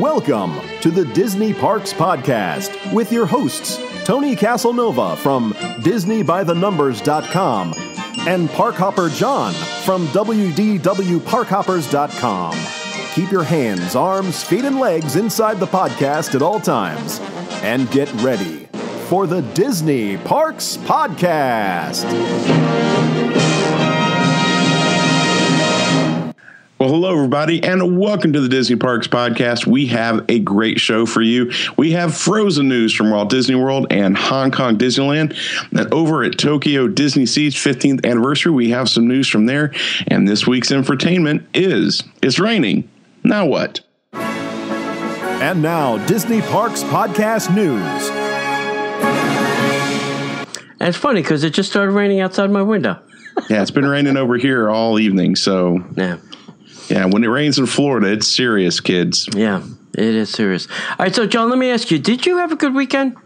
Welcome to the Disney Parks Podcast with your hosts, Tony Castelnova from DisneyByTheNumbers.com and Park Hopper John from WDWParkHoppers.com. Keep your hands, arms, feet, and legs inside the podcast at all times. And get ready for the Disney Parks Podcast. Well, hello, everybody, and welcome to the Disney Parks Podcast. We have a great show for you. We have Frozen news from Walt Disney World and Hong Kong Disneyland. And over at Tokyo Disney Sea's 15th anniversary, we have some news from there. And this week's infotainment is, it's raining. Now what? And now, Disney Parks Podcast News. And it's funny because it just started raining outside my window. Yeah, it's been raining over here all evening. So, yeah, when it rains in Florida, it's serious, kids. Yeah, it is serious. All right, so, John, let me ask you, did you have a good weekend?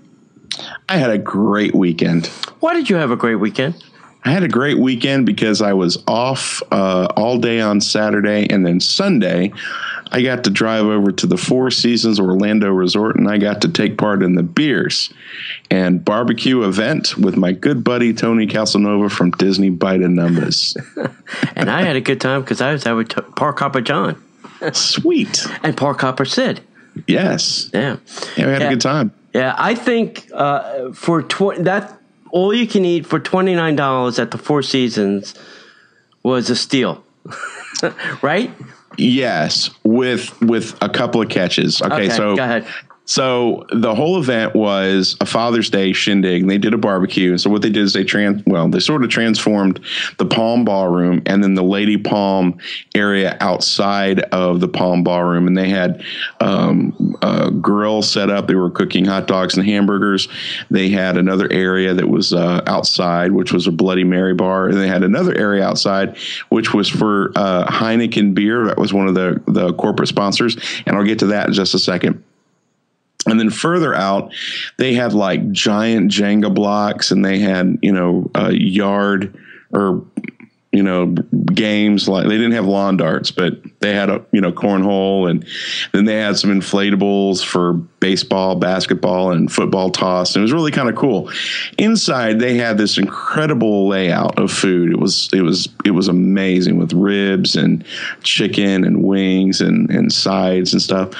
I had a great weekend. Why did you have a great weekend? I had a great weekend because I was off all day on Saturday, and then Sunday I got to drive over to the Four Seasons Orlando Resort, and I got to take part in the beers and barbecue event with my good buddy Tony Castelnova from Disney By the Numbers. And I had a good time because I was out with Park Hopper John. Sweet. And Park Hopper Sid. Yes. Yeah. Yeah, we had a good time. Yeah, I think for that all you can eat for $29 at the Four Seasons was a steal. Right? Yes, with a couple of catches. Okay, so go ahead. So the whole event was a Father's Day shindig, and they did a barbecue. So what they did is they sort of transformed the Palm Ballroom and then the Lady Palm area outside of the Palm Ballroom. And they had a grill set up. They were cooking hot dogs and hamburgers. They had another area that was outside, which was a Bloody Mary bar. And they had another area outside, which was for Heineken beer. That was one of the corporate sponsors. And I'll get to that in just a second. And then further out, they had like giant Jenga blocks, and they had, yard or, games. Like, they didn't have lawn darts, but they had a, cornhole. And then they had some inflatables for baseball, basketball, and football toss. And it was really kind of cool. Inside, they had this incredible layout of food. It was amazing, with ribs and chicken and wings and sides and stuff.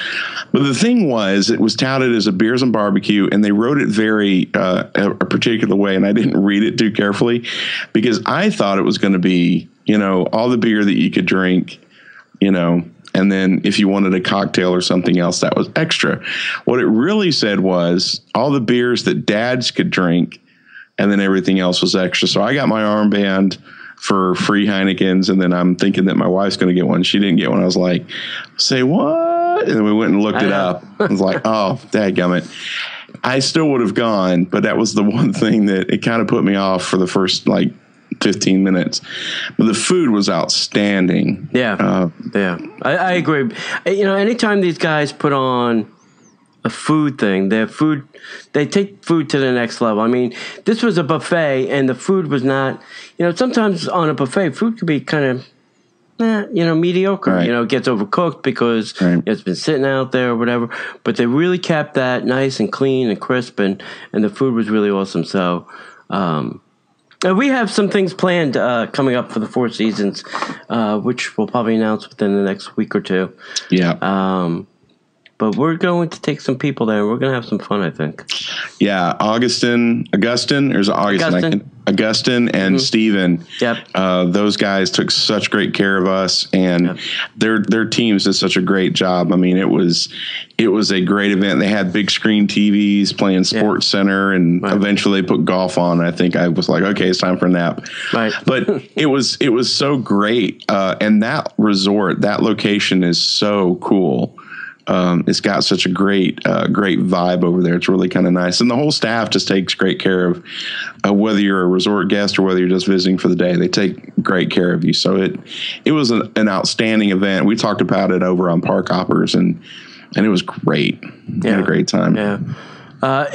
But the thing was, it was touted as a beers and barbecue, and they wrote it very a particular way, and I didn't read it too carefully because I thought it was going to be, all the beer that you could drink, and then if you wanted a cocktail or something else, that was extra. What it really said was all the beers that dads could drink, and then everything else was extra. So I got my armband for free Heinekens, and then I'm thinking that my wife's going to get one. She didn't get one. I was like, say what? And then we went and looked it up. I was like, oh, dadgummit. I still would have gone, but that was the one thing that it kind of put me off for the first, 15 minutes. But the food was outstanding. Yeah. I agree. Anytime these guys put on a food thing, they take food to the next level. I mean, this was a buffet, and the food was not, sometimes on a buffet, food could be kind of, mediocre, right. It gets overcooked because it's been sitting out there or whatever, but they really kept that nice and clean and crisp, and the food was really awesome. So, we have some things planned coming up for the Four Seasons, which we'll probably announce within the next week or two. Yeah. But we're going to take some people there. We're going to have some fun, I think. Yeah. Augustin and Steven. Yep. Those guys took such great care of us, and their teams did such a great job. I mean, it was a great event. They had big screen TVs playing Sports Center, and eventually they put golf on. I think I was like, okay, it's time for a nap. Right. But it was so great. And that resort, that location is so cool. It's got such a great vibe over there. It's really kind of nice. And the whole staff just takes great care of whether you're a resort guest or whether you're just visiting for the day. They take great care of you. So it was an outstanding event. We talked about it over on Park Hoppers, and it was great. We had a great time. Yeah,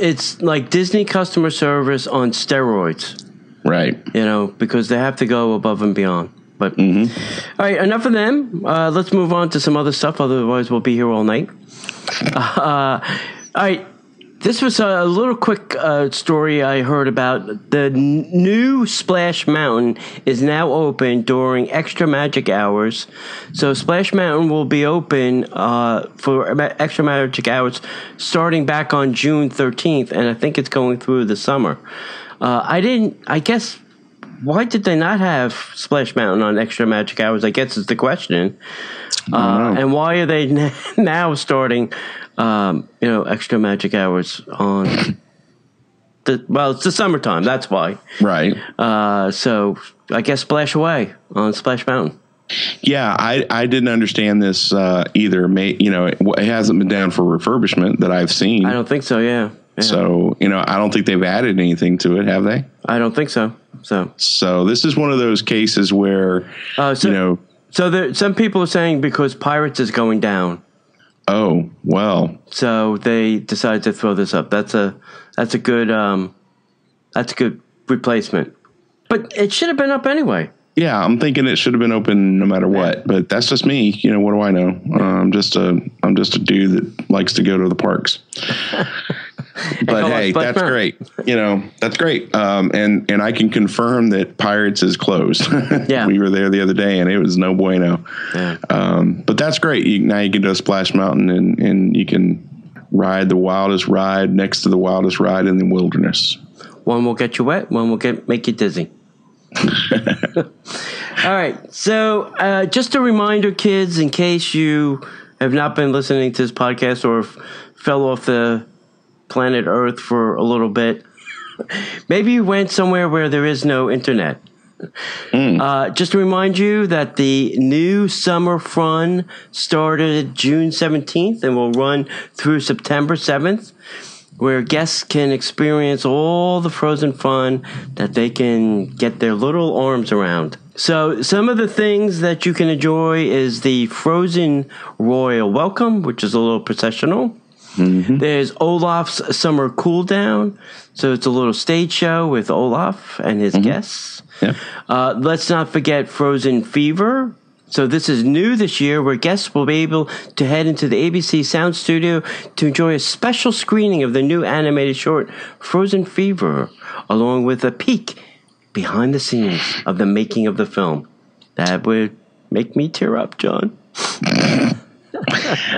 it's like Disney customer service on steroids. Right. Because they have to go above and beyond. But All right, enough of them. Let's move on to some other stuff. Otherwise, we'll be here all night. All right. This was a little quick story I heard about. The new Splash Mountain is now open during Extra Magic Hours. So Splash Mountain will be open for Extra Magic Hours starting back on June 13th, and I think it's going through the summer. I guess, why did they not have Splash Mountain on Extra Magic Hours, I guess is the question. And why are they now starting... Extra Magic Hours on it's the summertime. That's why. Right. So I guess Splash Away on Splash Mountain. Yeah. I didn't understand this, either. It hasn't been down for refurbishment that I've seen. I don't think so. Yeah. So, I don't think they've added anything to it. Have they? I don't think so. So this is one of those cases where, so there, some people are saying because Pirates is going down. Oh, well. So they decided to throw this up. That's a good replacement. But it should have been up anyway. Yeah, I'm thinking it should have been open no matter what. But that's just me. What do I know? I'm just a dude that likes to go to the parks. But hey, that's great. That's great. And I can confirm that Pirates is closed. Yeah. We were there the other day and it was no bueno. Yeah. But that's great. Now you can do a Splash Mountain and you can ride the wildest ride next to the wildest ride in the wilderness. One will get you wet. One will make you dizzy. All right. So just a reminder, kids, in case you have not been listening to this podcast or fell off the planet Earth for a little bit. Maybe you went somewhere where there is no internet. Just to remind you that the new summer fun started June 17th and will run through September 7th, where guests can experience all the Frozen fun that they can get their little arms around. So some of the things that you can enjoy is the Frozen Royal Welcome, which is a little processional. Mm-hmm. There's Olaf's Summer Cool Down. So it's a little stage show with Olaf and his guests. Yeah. Let's not forget Frozen Fever. So this is new this year, where guests will be able to head into the ABC Sound Studio to enjoy a special screening of the new animated short Frozen Fever, along with a peek behind the scenes of the making of the film. That would make me tear up, John.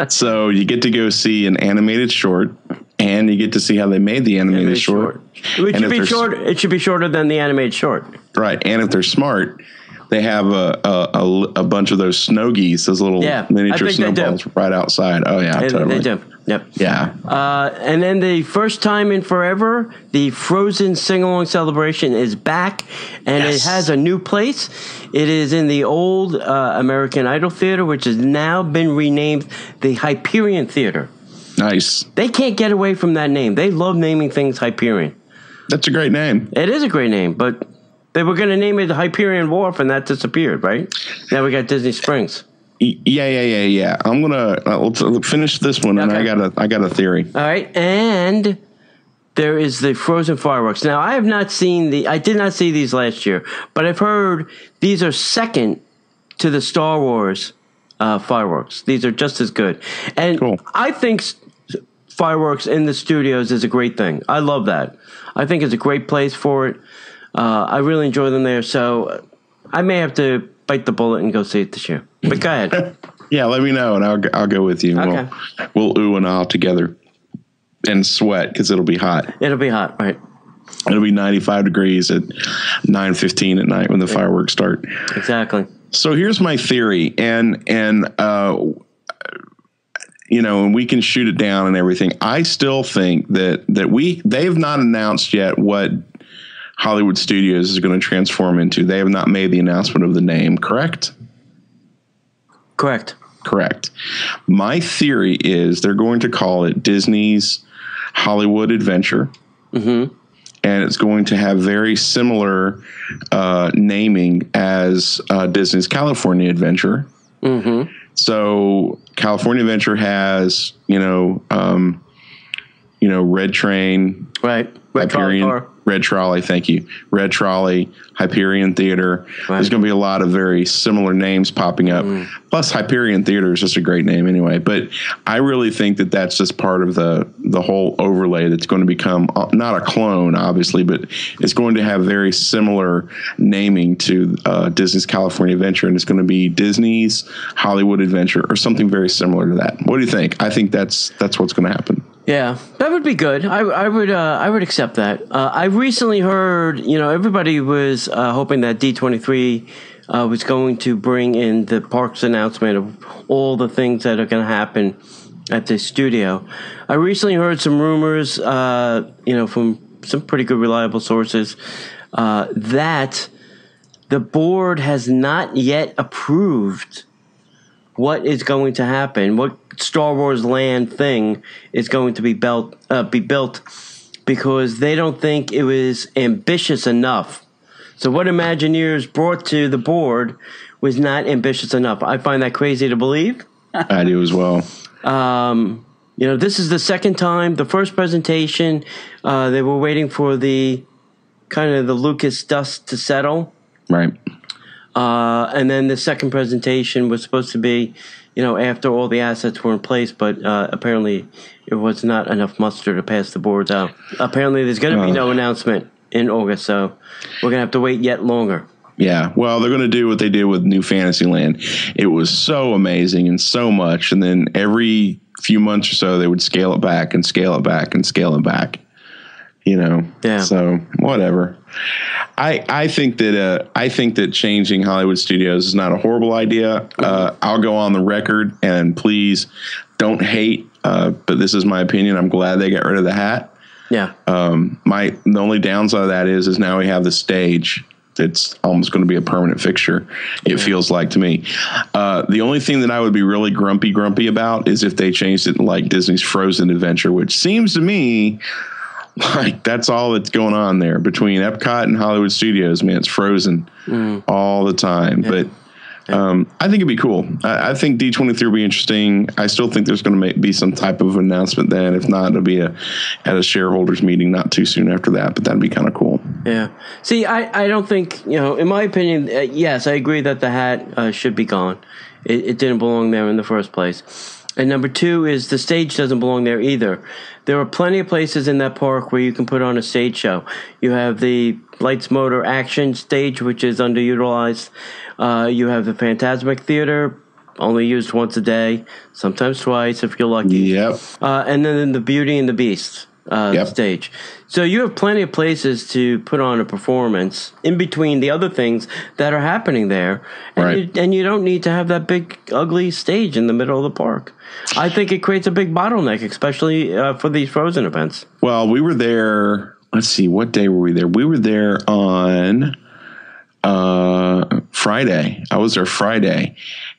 So you get to go see an animated short, and you get to see how they made the animated short. It should be shorter than the animated short. Right. And if they're smart, they have a bunch of those snow geese, those little miniature snowballs right outside. Oh, yeah, totally. They do. Yep. Yeah. And then the first time in forever, the Frozen Sing-Along Celebration is back, and it has a new place. It is in the old American Idol Theater, which has now been renamed the Hyperion Theater. Nice. They can't get away from that name. They love naming things Hyperion. That's a great name. It is a great name, but they were going to name it the Hyperion Wharf, and that disappeared, right? Now we got Disney Springs. Yeah. I'm gonna let's finish this one, and I got a theory. All right, and there is the Frozen fireworks. Now I have not seen I did not see these last year, but I've heard these are second to the Star Wars fireworks. These are just as good, and cool. I think fireworks in the studios is a great thing. I love that. I think it's a great place for it. I really enjoy them there, so I may have to bite the bullet and go see it this year. But go ahead. Yeah, let me know, and I'll go with you. Okay. We'll ooh and ah together and sweat, because it'll be hot. It'll be hot, right. It'll be 95 degrees at 9:15 at night when the fireworks start. Exactly. So here's my theory, and we can shoot it down and everything. I still think that they've not announced yet what Hollywood Studios is going to transform into. They have not made the announcement of the name, correct? Correct. My theory is they're going to call it Disney's Hollywood Adventure. Mm-hmm. And it's going to have very similar naming as Disney's California Adventure. Mm-hmm. So California Adventure has, red train. Right. Red Hyperion. Car. Red Trolley, thank you. Red Trolley, Hyperion Theater. Right. There's going to be a lot of very similar names popping up. Mm. Plus, Hyperion Theater is just a great name anyway. But I really think that that's just part of the whole overlay that's going to become not a clone, obviously, but it's going to have very similar naming to Disney's California Adventure, and it's going to be Disney's Hollywood Adventure or something very similar to that. What do you think? I think that's what's going to happen. Yeah, that would be good. I would accept that. I recently heard, everybody was hoping that D23 was going to bring in the parks announcement of all the things that are going to happen at this studio. I recently heard some rumors, from some pretty good reliable sources that the board has not yet approved what is going to happen, what Star Wars land thing is going to be built, because they don't think it was ambitious enough. So what Imagineers brought to the board was not ambitious enough. I find that crazy to believe. I do as well. This is the second time. The first presentation, they were waiting for the Lucas dust to settle. Right. And then the second presentation was supposed to be, after all the assets were in place, but apparently it was not enough muster to pass the boards out. Apparently there's going to be no announcement in August, so we're going to have to wait yet longer. Yeah, well, they're going to do what they did with New Fantasyland. It was so amazing and so much, and then every few months or so they would scale it back and scale it back and scale it back. Yeah. So whatever. I think that changing Hollywood Studios is not a horrible idea. I'll go on the record, and please don't hate, but this is my opinion. I'm glad they got rid of the hat. Yeah. The only downside of that is now we have the stage. It's almost going to be a permanent fixture, it feels like to me. The only thing that I would be really grumpy about is if they changed it like Disney's Frozen Adventure, which seems to me like that's all that's going on there between Epcot and Hollywood Studios. Man, it's Frozen all the time. Yeah. But I think it'd be cool. I think D23 will be interesting. I still think there's going to be some type of announcement then. If not, it'll be at a shareholders meeting not too soon after that. But that'd be kind of cool. Yeah. See, I don't think, in my opinion, yes, I agree that the hat should be gone. It didn't belong there in the first place. And number two is the stage doesn't belong there either. There are plenty of places in that park where you can put on a stage show. You have the Lights, Motor, Action stage, which is underutilized. You have the Fantasmic Theater, only used once a day, sometimes twice if you're lucky. Yep. And then the Beauty and the Beast stage. So you have plenty of places to put on a performance in between the other things that are happening there. And, you don't need to have that big, ugly stage in the middle of the park. I think it creates a big bottleneck, especially for these Frozen events. Well, we were there. Let's see. What day were we there? We were there on Friday. I was there Friday.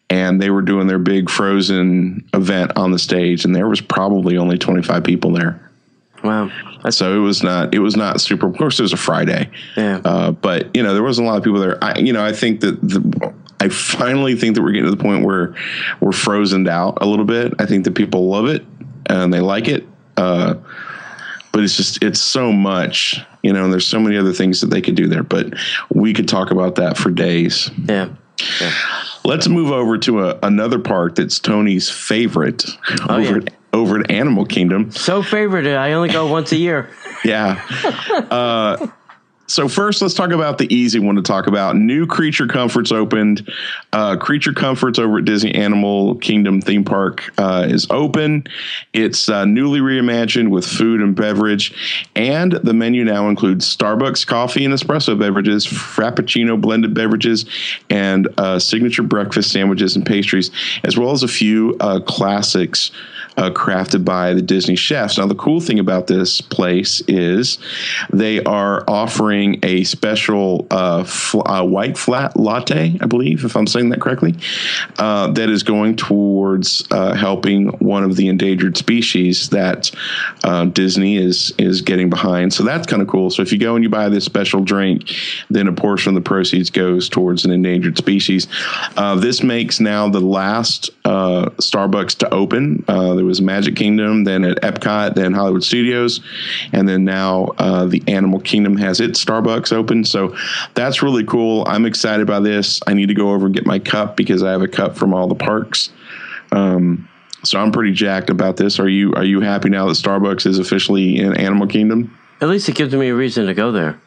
And they were doing their big Frozen event on the stage. And there was probably only 25 people there. Wow. So it was not super. Of course, it was a Friday. Yeah. But there wasn't a lot of people there. I think that I finally think that we're getting to the point where we're frozened out a little bit. I think that people love it and they like it. But it's so much, and there's so many other things that they could do there. But we could talk about that for days. Yeah. Yeah. Let's move over to another park that's Tony's favorite. Oh, over at Animal Kingdom. So favorite. I only go once a year. Yeah. So first, let's talk about the easy one to talk about. New Creature Comforts opened. Creature Comforts over at Disney Animal Kingdom theme park is open. It's newly reimagined with food and beverage. And the menu now includes Starbucks coffee and espresso beverages, Frappuccino blended beverages, and signature breakfast sandwiches and pastries, as well as a few classics crafted by the Disney chefs. Now, the cool thing about this place is they are offering a special white flat latte, I believe, if I'm saying that correctly, that is going towards helping one of the endangered species that Disney is getting behind. So that's kind of cool. So if you go and you buy this special drink, then a portion of the proceeds goes towards an endangered species. This makes now the last Starbucks to open. There was Magic Kingdom, then at Epcot, then Hollywood Studios, and then now the Animal Kingdom has its Starbucks open. So that's really cool. I'm excited by this. I need to go over and get my cup because I have a cup from all the parks. So I'm pretty jacked about this. Are you happy now that Starbucks is officially in Animal Kingdom? At least it gives me a reason to go there.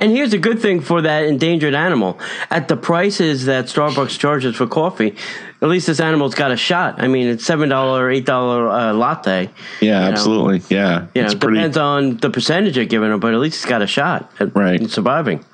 And here's a good thing for that endangered animal. At the prices that Starbucks charges for coffee, at least this animal's got a shot. I mean, it's $7, $8 latte. Yeah, absolutely. Know. Yeah. You know, it depends on the percentage you're giving them, but at least it's got a shot at surviving.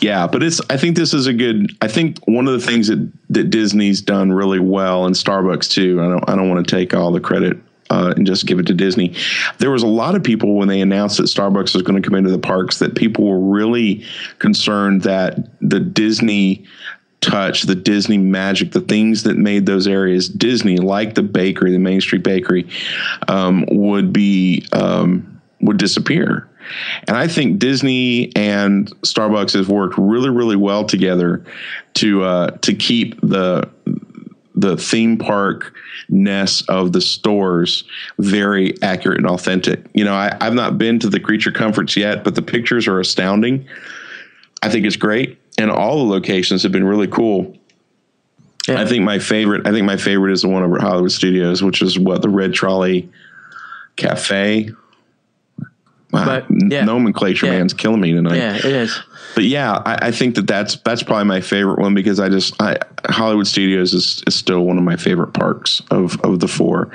Yeah, but I think this is a good. I think one of the things that Disney's done really well, and Starbucks too. I don't want to take all the credit and just give it to Disney. There was a lot of people when they announced that Starbucks was going to come into the parks that people were really concerned that the Disney touch, the Disney magic, the things that made those areas Disney, like the bakery, the Main Street Bakery, would disappear. And I think Disney and Starbucks has worked really, really well together to keep the theme park ness of the stores very accurate and authentic. You know, I've not been to the Creature Comforts yet, but the pictures are astounding. I think it's great, and all the locations have been really cool. Yeah. I think my favorite is the one over at Hollywood Studios, which is the Red Trolley Cafe. Wow. But, yeah. Nomenclature man's killing me tonight. Yeah, it is. But yeah, I think that's probably my favorite one because Hollywood Studios is still one of my favorite parks of the four.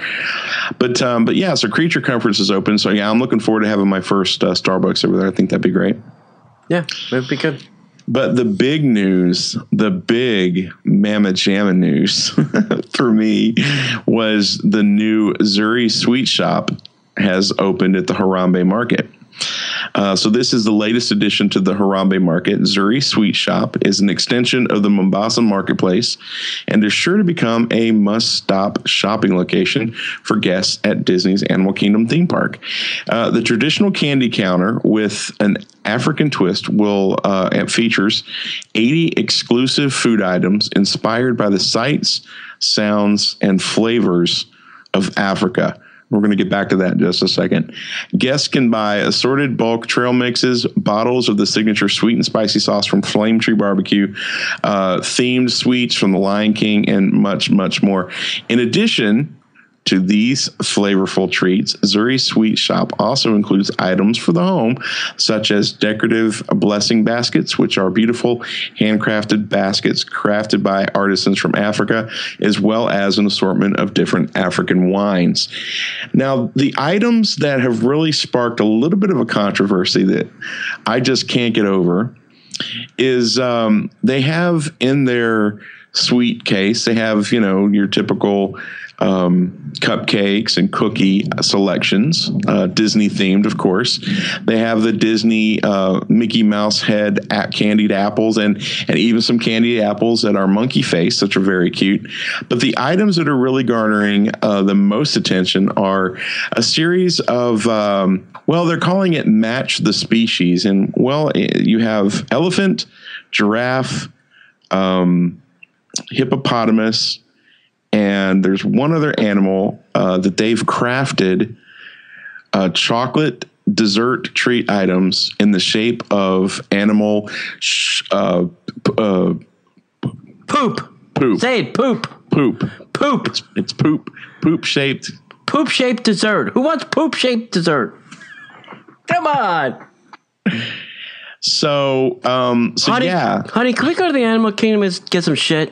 But yeah, so Creature Comforts is open. So yeah, I'm looking forward to having my first Starbucks over there. I think that'd be great. Yeah, that'd be good. But the big news, the big mamma jamma news for me was the new Zuri Sweet Shop has opened at the Harambe market. So this is the latest addition to the Harambe market. Zuri Sweet Shop is an extension of the Mombasa marketplace and is sure to become a must-stop shopping location for guests at Disney's Animal Kingdom theme park. The traditional candy counter with an African twist will features 80 exclusive food items inspired by the sights, sounds, and flavors of Africa. We're going to get back to that in just a second. Guests can buy assorted bulk trail mixes, bottles of the signature sweet and spicy sauce from Flame Tree Barbecue, themed sweets from The Lion King, and much, much more. In addition to these flavorful treats, Zuri Sweet Shop also includes items for the home, such as decorative blessing baskets, which are beautiful handcrafted baskets crafted by artisans from Africa, as well as an assortment of different African wines. Now, the items that have really sparked a little bit of a controversy that I just can't get over is they have in their sweet case, they have, you know, your typical cupcakes and cookie selections, Disney themed, of course. They have the Disney Mickey Mouse head candied apples and even some candied apples that are monkey face, which are very cute. But the items that are really garnering the most attention are a series of, they're calling it Match the Species. And, you have elephant, giraffe, hippopotamus, and there's one other animal that they've crafted chocolate dessert treat items in the shape of animal poop. Say it, poop. It's poop. Poop shaped dessert. Who wants poop shaped dessert? Come on. So honey, can we go to the Animal Kingdom and get some shit?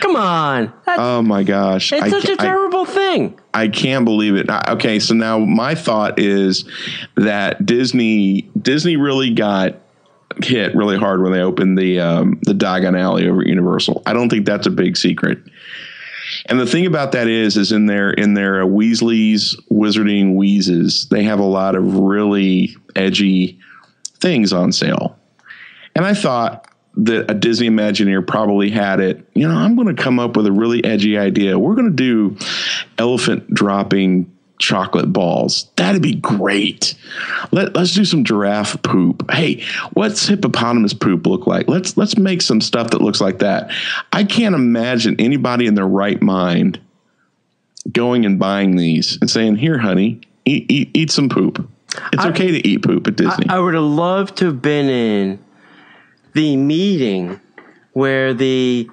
Come on. Oh my gosh. It's such a terrible thing. I can't believe it. Okay, so now my thought is that Disney really got hit really hard when they opened the Diagon Alley over at Universal. I don't think that's a big secret. And the thing about that is in their Weasley's Wizarding Wheezes, they have a lot of really edgy things on sale. And I thought that a Disney Imagineer probably had it. You know, I'm going to come up with a really edgy idea. We're going to do elephant dropping chocolate balls. That'd be great. Let's do some giraffe poop. Hey, what's hippopotamus poop look like? Let's make some stuff that looks like that. I can't imagine anybody in their right mind going and buying these and saying, here, honey, eat some poop. It's okay to eat poop at Disney. I would have loved to have been in the meeting where the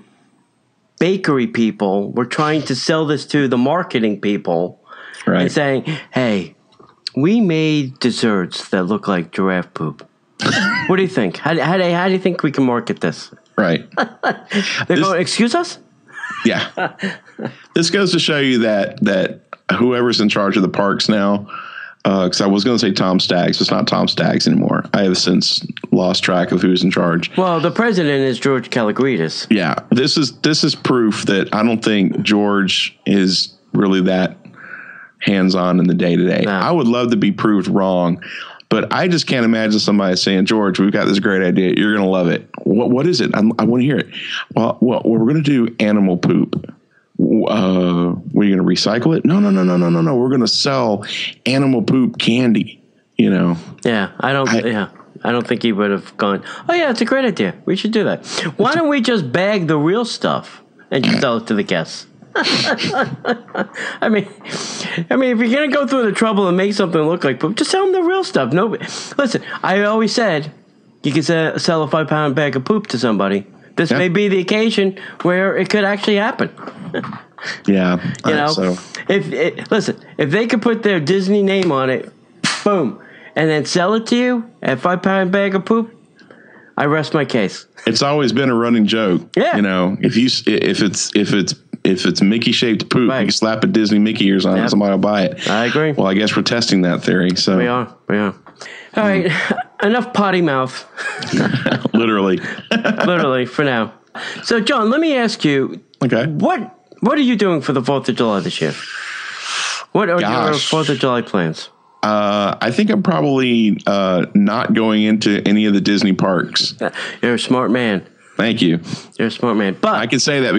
bakery people were trying to sell this to the marketing people, right, and saying, hey, we made desserts that look like giraffe poop. What do you think? How do you think we can market this? Right. They're going, excuse us? Yeah. This goes to show you that whoever's in charge of the parks now, because I was going to say Tom Staggs. It's not Tom Staggs anymore. I have since lost track of who's in charge. Well, the president is George Kalogridis. Yeah, this is proof that I don't think George is really that hands-on in the day-to-day. No. I would love to be proved wrong, but I just can't imagine somebody saying, George, we've got this great idea. You're going to love it. What is it? I want to hear it. Well, we're going to do animal poop. We're going to recycle it? No. We're going to sell animal poop candy, you know? Yeah. I don't think he would have gone, oh yeah, it's a great idea. We should do that. Why don't we just bag the real stuff and just sell it to the guests? I mean, if you're going to go through the trouble and make something look like poop, just sell them the real stuff. Nobody, listen, I always said you can sell a 5-pound bag of poop to somebody. This may be the occasion where it could actually happen. Yeah. You know, so. If they could put their Disney name on it, boom, and then sell it to you at 5-pound bag of poop, I rest my case. It's always been a running joke. Yeah. You know, if it's Mickey shaped poop, right, you slap a Disney Mickey ears on it, somebody will buy it. I agree. Well, I guess we're testing that theory. So we are. All right. Enough potty mouth. Literally for now. So, John, let me ask you. Okay. What are you doing for the 4th of July this year? What are your 4th of July plans? I think I'm probably not going into any of the Disney parks. You're a smart man. Thank you. You're a smart man. But I can say that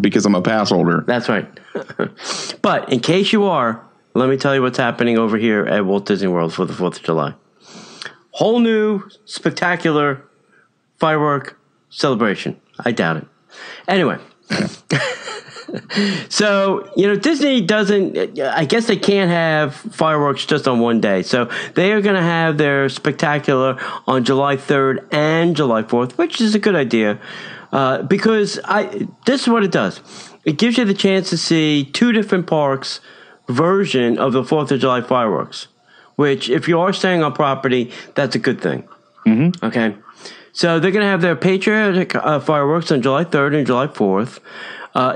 because I'm a pass holder. That's right. But in case you are, let me tell you what's happening over here at Walt Disney World for the 4th of July. Whole new, spectacular firework celebration. I doubt it. Anyway. So, you know, Disney doesn't, I guess they can't have fireworks just on one day. So they are going to have their spectacular on July 3rd and July 4th, which is a good idea because this is what it does. It gives you the chance to see two different parks' version of the 4th of July fireworks, which if you are staying on property, that's a good thing. Mm-hmm. Okay. So they're going to have their patriotic fireworks on July 3rd and July 4th.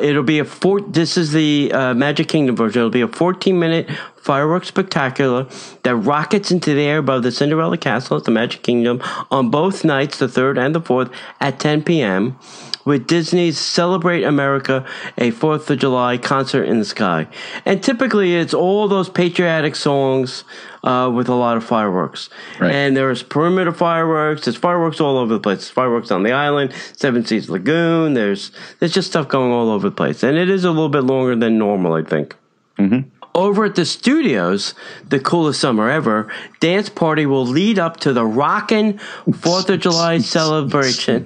It'll be this is the Magic Kingdom version. It'll be a 14-minute fireworks spectacular that rockets into the air above the Cinderella Castle at the Magic Kingdom on both nights, the 3rd and the 4th, at 10 p.m., with Disney's Celebrate America, a 4th of July concert in the sky. And typically it's all those patriotic songs with a lot of fireworks. Right. And there's perimeter fireworks. There's fireworks all over the place. There's fireworks on the island, Seven Seas Lagoon. There's just stuff going all over the place. And it is a little bit longer than normal, I think. Mm-hmm. Over at the studios, the coolest summer ever, dance party will lead up to the Rockin' 4th of July celebration.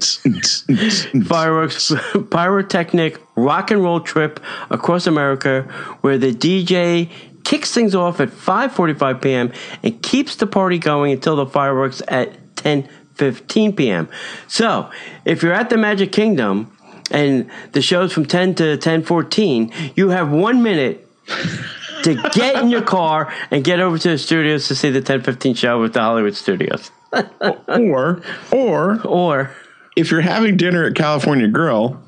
Fireworks, pyrotechnic rock and roll trip across America where the DJ kicks things off at 5:45 p.m. and keeps the party going until the fireworks at 10:15 p.m. So if you're at the Magic Kingdom and the show's from 10 to 10:14, you have 1 minute to get in your car and get over to the studios to see the 10:15 show with the Hollywood Studios. or if you're having dinner at California Grill,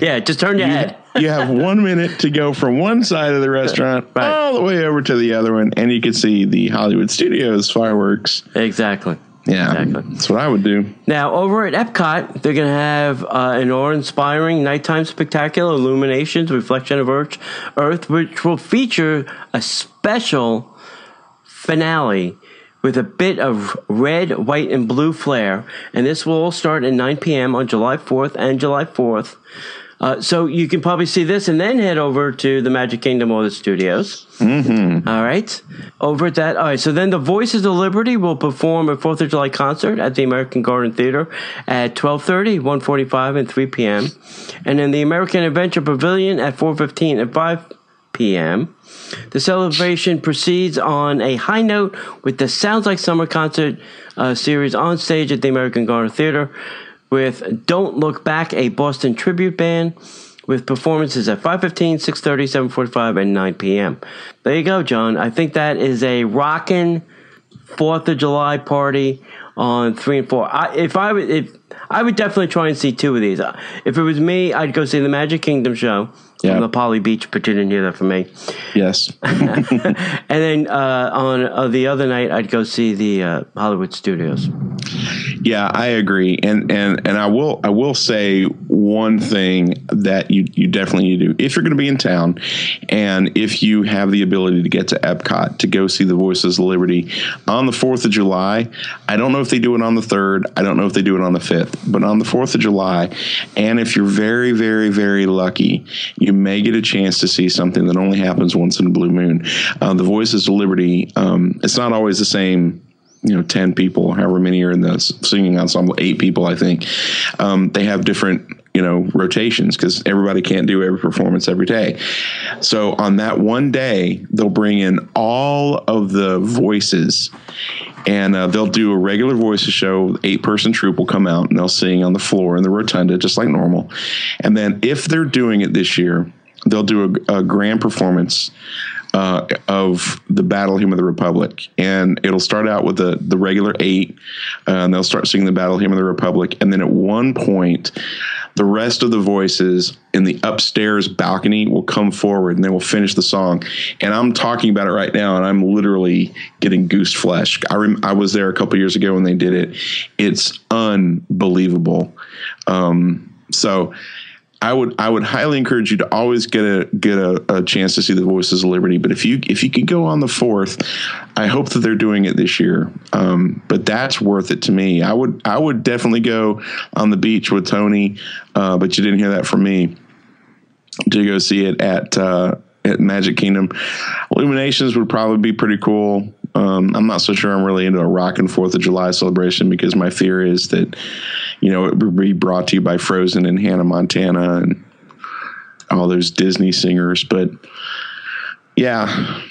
yeah, just turn your head. You have 1 minute to go from one side of the restaurant all the way over to the other one, and you can see the Hollywood Studios fireworks. Exactly. Yeah, exactly. That's what I would do. Now, over at Epcot, they're going to have an awe-inspiring nighttime spectacular, Illuminations, Reflection of Earth, which will feature a special finale with a bit of red, white, and blue flair. And this will all start at 9 p.m. on July 4th and July 4th. So you can probably see this and then head over to the Magic Kingdom or the studios. Mm-hmm. All right. Over at that. All right. So then the Voices of Liberty will perform a 4th of July concert at the American Garden Theater at 12:30, 1:45, and 3 p.m. And then the American Adventure Pavilion at 4:15 and 5 p.m. The celebration proceeds on a high note with the Sounds Like Summer concert series on stage at the American Garden Theater with Don't Look Back, a Boston tribute band, with performances at 5:15, 6:30, 7:45, and 9 p.m. There you go, John. I think that is a rockin' 4th of July party on 3 and 4. I would definitely try and see two of these. If it was me, I'd go see the Magic Kingdom show. Yeah. On the Poly Beach, but you didn't hear that from me. Yes. And then on the other night, I'd go see the Hollywood Studios. Yeah, I agree, and I will say one thing that you definitely need to do if you're going to be in town, and if you have the ability to get to Epcot to go see the Voices of Liberty on the 4th of July. I don't know if they do it on the 3rd. I don't know if they do it on the 5th, but on the 4th of July, and if you're very, very, very lucky, you may get a chance to see something that only happens once in a blue moon. The Voices of Liberty. It's not always the same. 10 people, however many are in the singing ensemble, 8 people, I think. They have different, rotations because everybody can't do every performance every day. So on that one day, they'll bring in all of the voices, and they'll do a regular voices show. 8-person troupe will come out and they'll sing on the floor in the rotunda, just like normal. And then if they're doing it this year, they'll do a grand performance of the Battle Hymn of the Republic, and it'll start out with the regular 8, and they'll start singing the Battle Hymn of the Republic, and then at one point, the rest of the voices in the upstairs balcony will come forward and they will finish the song. And I'm talking about it right now, and I'm literally getting goose flesh. I was there a couple years ago when they did it. It's unbelievable. So I would highly encourage you to always get a chance to see the Voices of Liberty. But if you could go on the 4th, I hope that they're doing it this year. But that's worth it to me. I would definitely go on the beach with Tony, but you didn't hear that from me. To go see it at Magic Kingdom. Illuminations would probably be pretty cool. I'm not so sure I'm really into a rockin' 4th of July celebration because my fear is that, it would be brought to you by Frozen and Hannah Montana and all those Disney singers. But yeah.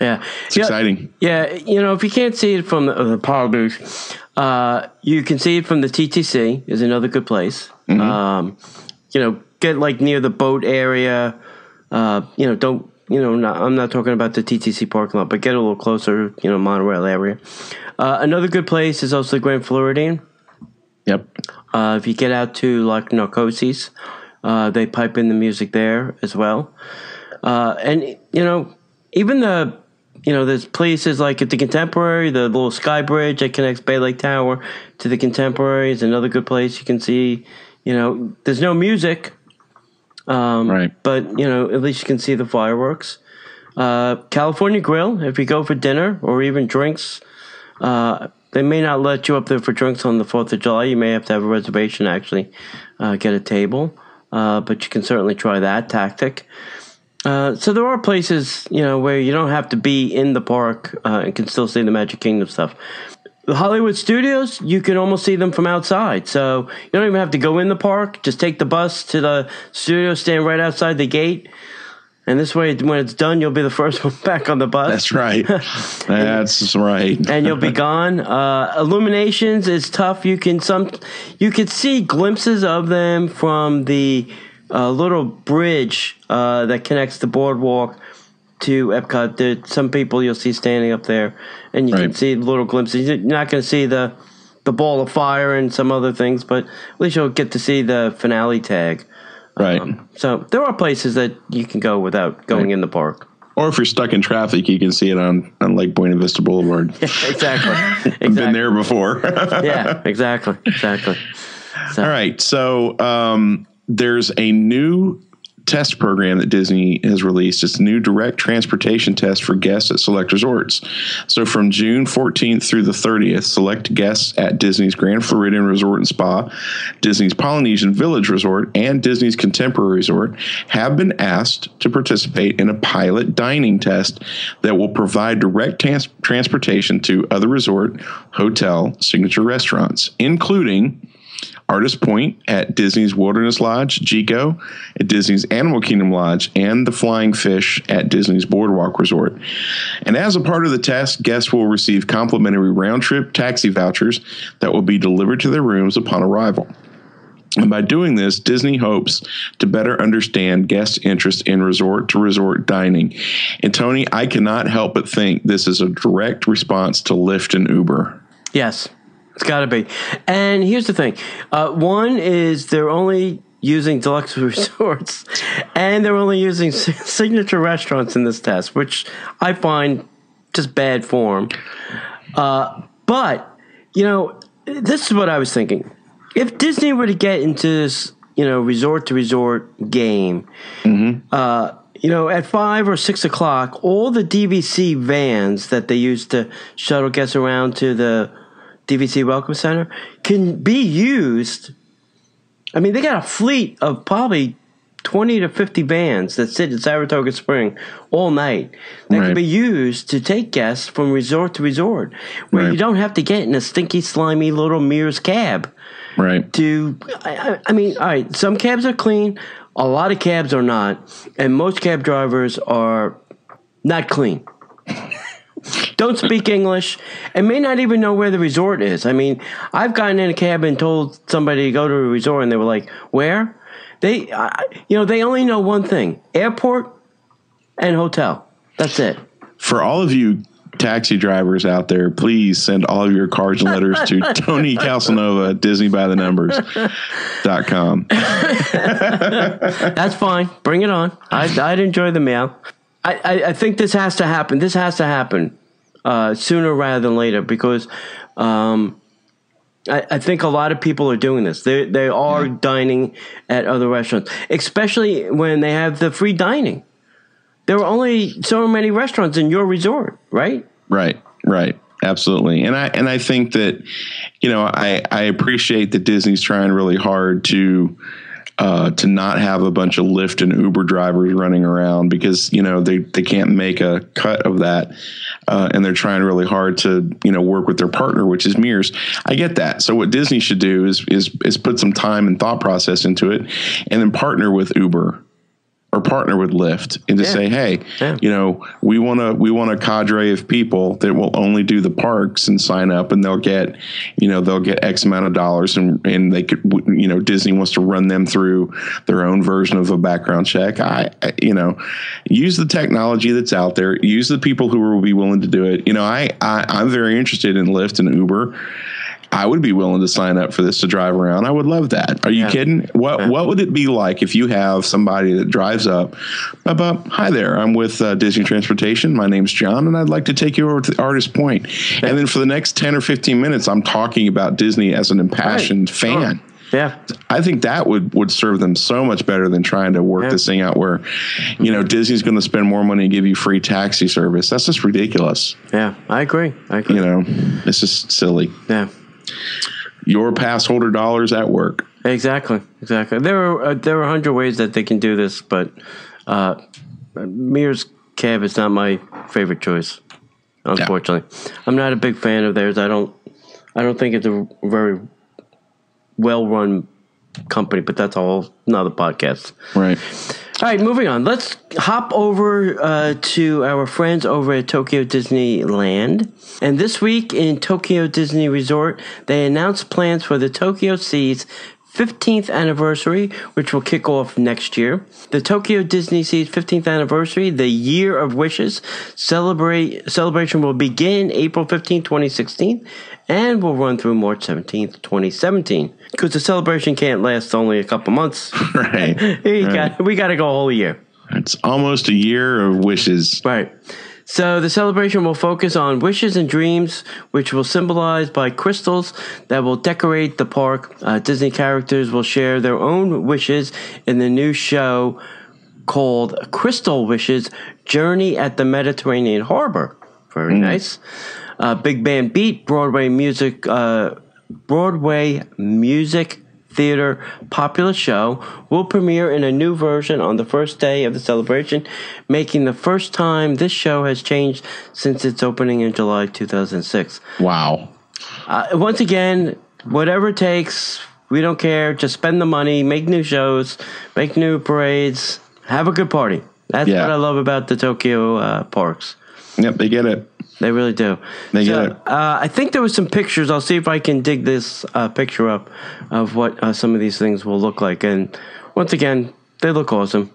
Yeah. It's exciting. Yeah. If you can't see it from the Power Booth, you can see it from the TTC is another good place. Mm-hmm. Get near the boat area. I'm not talking about the TTC parking lot, but get a little closer, monorail area. Another good place is also the Grand Floridian. Yep. If you get out to Narcosis, they pipe in the music there as well. Even there's places like at the Contemporary, the little sky bridge that connects Bay Lake Tower to the Contemporary is another good place you can see. There's no music. Right. But, at least you can see the fireworks. California Grill, if you go for dinner or even drinks, they may not let you up there for drinks on the 4th of July. You may have to have a reservation, actually, get a table. But you can certainly try that tactic. So there are places, where you don't have to be in the park and can still see the Magic Kingdom stuff. The Hollywood Studios, you can almost see them from outside. So you don't even have to go in the park. Just take the bus to the studio, stand right outside the gate. And this way, when it's done, you'll be the first one back on the bus. That's right. That's right. And you'll be gone. Illuminations is tough. You can see glimpses of them from the little bridge that connects the boardwalk to Epcot. There's some people you'll see standing up there, and you can see little glimpses. You're not going to see the ball of fire and some other things, but at least you'll get to see the finale tag. Right. So there are places that you can go without going in the park. Or if you're stuck in traffic, you can see it on Lake Buena Vista Boulevard. Yeah, exactly. I've been there before. Yeah, exactly. So. All right. So there's a new test program that Disney has released. It's a new direct transportation test for guests at select resorts. So from June 14th through the 30th, select guests at Disney's Grand Floridian Resort and Spa, Disney's Polynesian Village Resort, and Disney's Contemporary Resort have been asked to participate in a pilot dining test that will provide direct transportation to other resort, hotel, signature restaurants, including Artist Point at Disney's Wilderness Lodge, Jico at Disney's Animal Kingdom Lodge, and the Flying Fish at Disney's Boardwalk Resort. And as a part of the test, guests will receive complimentary round-trip taxi vouchers that will be delivered to their rooms upon arrival. And by doing this, Disney hopes to better understand guests' interest in resort-to-resort dining. And Tony, I cannot help but think this is a direct response to Lyft and Uber. Yes. It's got to be. And here's the thing. One is they're only using deluxe resorts, and they're only using signature restaurants in this test, which I find just bad form. But, you know, this is what I was thinking. If Disney were to get into this, you know, resort-to-resort game, you know, at 5 or 6 o'clock, all the DVC vans that they use to shuttle guests around to the DVC Welcome Center can be used. I mean, they got a fleet of probably 20 to 50 vans that sit in Saratoga Springs all night that can be used to take guests from resort to resort, where you don't have to get in a stinky, slimy little Mears cab. I mean, all right, some cabs are clean, a lot of cabs are not, and most cab drivers are not clean. Don't speak English and may not even know where the resort is. I mean, I've gotten in a cab and told somebody to go to a resort, and they were like, where? You know, they only know one thing, airport and hotel. That's it. For all of you taxi drivers out there, please send all of your cards and letters to Tony Castelnova at DisneyByTheNumbers.com. That's fine. Bring it on. I'd enjoy the mail. I think this has to happen. This has to happen sooner rather than later, because I think a lot of people are doing this. They are dining at other restaurants, especially when they have the free dining. There are only so many restaurants in your resort, right? Right. Absolutely. And I think that, you know, I appreciate that Disney's trying really hard to not have a bunch of Lyft and Uber drivers running around, because, you know, they can't make a cut of that. And they're trying really hard to, you know, work with their partner, which is Mears. I get that. So what Disney should do is put some time and thought process into it, and then partner with Uber or partner with Lyft, and to say, hey, you know, we want a cadre of people that will only do the parks and sign up, and they'll get X amount of dollars, and they could, you know, Disney wants to run them through their own version of a background check. You know, use the technology that's out there, use the people who will be willing to do it. You know, I'm very interested in Lyft and Uber. I would be willing to sign up for this to drive around. I would love that. Are you kidding? What would it be like if you have somebody that drives up, hi there, I'm with Disney Transportation. My name's John, and I'd like to take you over to Artist Point. And then for the next 10 or 15 minutes, I'm talking about Disney as an impassioned fan. Sure. Yeah, I think that would serve them so much better than trying to work this thing out where, you know, Disney's going to spend more money and give you free taxi service. That's just ridiculous. Yeah, I agree. You know, it's just silly. Yeah. Your pass holder dollars at work. Exactly. There are 100 ways that they can do this, but Mears cab is not my favorite choice. Unfortunately, I'm not a big fan of theirs. I don't think it's a very well-run company, but that's a whole another podcast. Right. All right, moving on. Let's hop over to our friends over at Tokyo Disneyland. And this week in Tokyo Disney Resort, they announced plans for the Tokyo Sea's 15th anniversary, which will kick off next year. The Tokyo Disney Sea's 15th anniversary, the Year of Wishes, celebration will begin April 15, 2016, and will run through March 17th, 2017. Because the celebration can't last only a couple months. Right. We got to go a whole year. It's almost a year of wishes. Right. So the celebration will focus on wishes and dreams, which will symbolize by crystals that will decorate the park. Disney characters will share their own wishes in the new show, called Crystal Wishes Journey at the Mediterranean Harbor. Very nice. Big Band Beat, Broadway Music Theater popular show, will premiere in a new version on the first day of the celebration, making the first time this show has changed since its opening in July 2006. Wow. Once again, whatever it takes, we don't care. Just spend the money, make new shows, make new parades, have a good party. That's what I love about the Tokyo parks. Yep, they get it. They really do. They get it. I think there was some pictures. I'll see if I can dig this picture up of what some of these things will look like. And once again, they look awesome.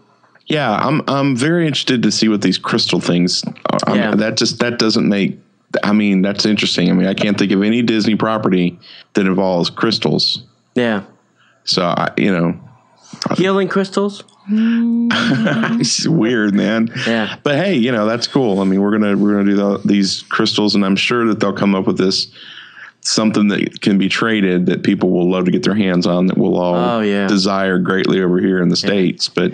Yeah, I'm very interested to see what these crystal things are. Yeah. That doesn't make. I mean, that's interesting. I mean, I can't think of any Disney property that involves crystals. Yeah. So healing crystals. It's weird, man. Yeah, but hey, that's cool. I mean, we're gonna do these crystals, and I'm sure that they'll come up with this something that can be traded that people will love to get their hands on, that we'll all desire greatly over here in the States. But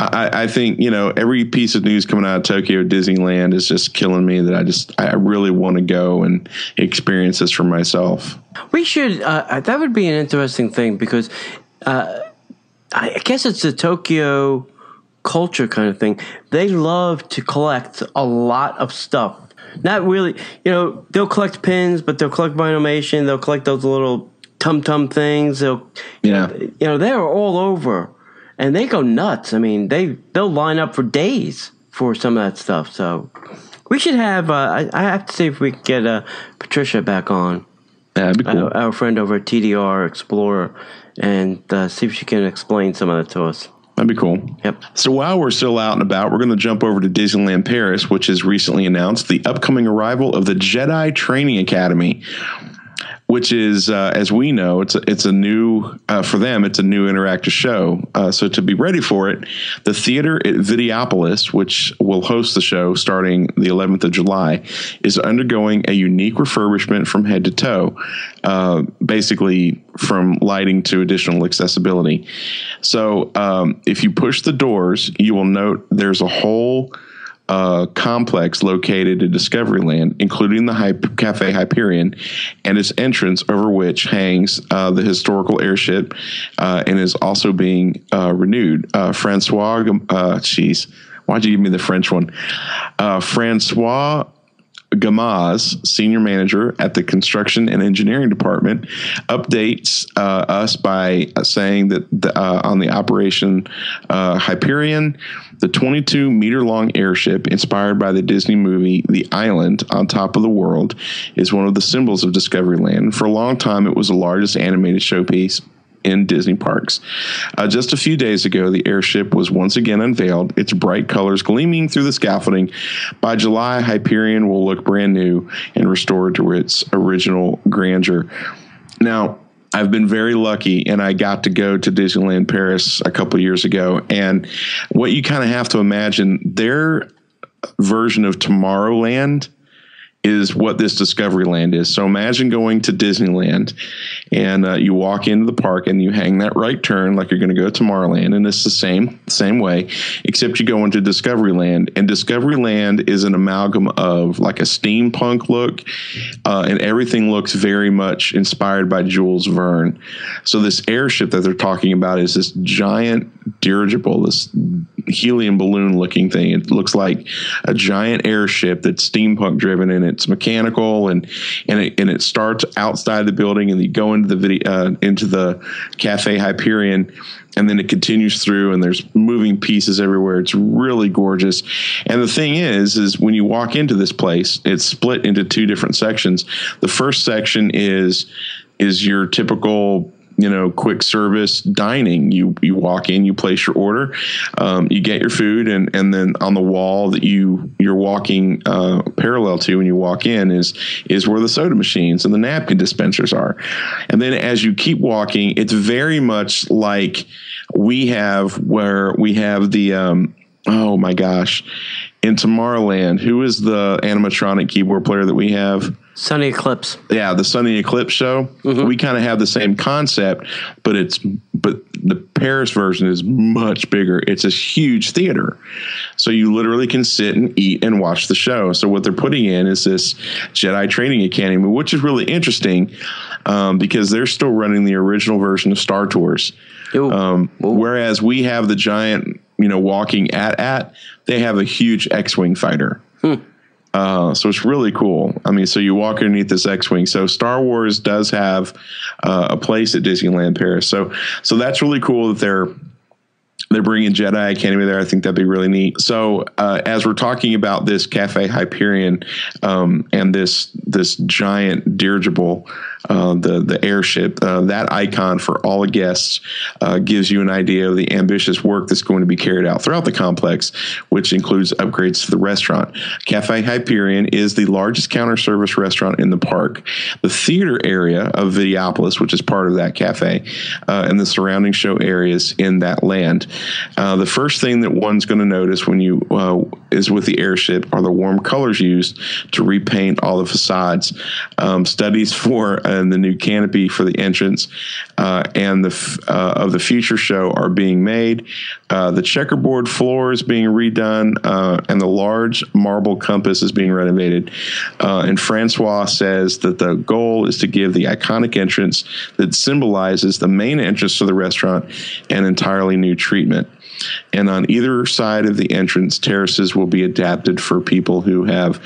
I think every piece of news coming out of Tokyo Disneyland is just killing me. That I really want to go and experience this for myself. We should. That would be an interesting thing because. I guess it's the Tokyo culture kind of thing. They love to collect a lot of stuff. Not really, they'll collect pins, but they'll collect Vinylmation. They'll collect those little tum-tum things. They're all over, and they go nuts. I mean, they'll line up for days for some of that stuff. So we should have, I have to see if we can get Patricia back on. That'd be cool. Our friend over at TDR Explorer, and see if she can explain some of that to us. That'd be cool. Yep. So while we're still out and about, we're going to jump over to Disneyland Paris, which has recently announced the upcoming arrival of the Jedi Training Academy, which is, as we know, it's a new, for them, it's a new interactive show. So to be ready for it, the theater at Videopolis, which will host the show starting the 11th of July, is undergoing a unique refurbishment from head to toe, basically from lighting to additional accessibility. So if you push the doors, you will note there's a whole complex located in Discoveryland, including the Cafe Hyperion and its entrance, over which hangs the historical airship, and is also being renewed. Francois Gamaz, senior manager at the construction and engineering department, updates us by saying that on the Operation Hyperion, the 22-meter-long airship inspired by the Disney movie The Island on Top of the World is one of the symbols of Discoveryland. For a long time, it was the largest animated showpiece in Disney parks. Just a few days ago, the airship was once again unveiled, its bright colors gleaming through the scaffolding. By July, Hyperion will look brand new and restored to its original grandeur. Now, I've been very lucky, and I got to go to Disneyland Paris a couple years ago, and what you kind of have to imagine, their version of Tomorrowland is what this Discoveryland is. So imagine going to Disneyland, and you walk into the park and you hang that right turn like you're going to go to Tomorrowland, and it's the same way, except you go into Discoveryland. And Discoveryland is an amalgam of like a steampunk look, and everything looks very much inspired by Jules Verne. So this airship that they're talking about is this giant dirigible, this helium balloon looking thing. It looks like a giant airship that's steampunk driven, and it's mechanical, and it starts outside the building, and you go into the Cafe Hyperion, and then it continues through, and there's moving pieces everywhere. It's really gorgeous. And the thing is when you walk into this place, it's split into two different sections. The first section is your typical quick service dining. You walk in, you place your order, you get your food, and then on the wall that you're walking parallel to when you walk in is where the soda machines and the napkin dispensers are. And then as you keep walking, it's very much like we have the in Tomorrowland, who is the animatronic keyboard player that we have? Sunny Eclipse. Yeah, the Sunny Eclipse show. Mm-hmm. We kind of have the same concept, but the Paris version is much bigger. It's a huge theater. So you literally can sit and eat and watch the show. So what they're putting in is this Jedi Training Academy, which is really interesting because they're still running the original version of Star Tours. Whereas we have the giant, walking at they have a huge X-Wing fighter. Hmm. So it's really cool. I mean, so you walk underneath this X-Wing. So Star Wars does have a place at Disneyland Paris. So that's really cool that they're bringing Jedi Academy there. I think that'd be really neat. So as we're talking about this Cafe Hyperion and this giant dirigible, the airship, that icon for all guests gives you an idea of the ambitious work that's going to be carried out throughout the complex, which includes upgrades to the restaurant. Cafe Hyperion is the largest counter service restaurant in the park. The theater area of Videopolis, which is part of that cafe, and the surrounding show areas in that land. The first thing that one's going to notice when you is with the airship are the warm colors used to repaint all the facades. Studies for and the new canopy for the entrance and of the future show are being made. The checkerboard floor is being redone, and the large marble compass is being renovated. And Francois says that the goal is to give the iconic entrance that symbolizes the main entrance to the restaurant an entirely new treatment. And on either side of the entrance, terraces will be adapted for people who have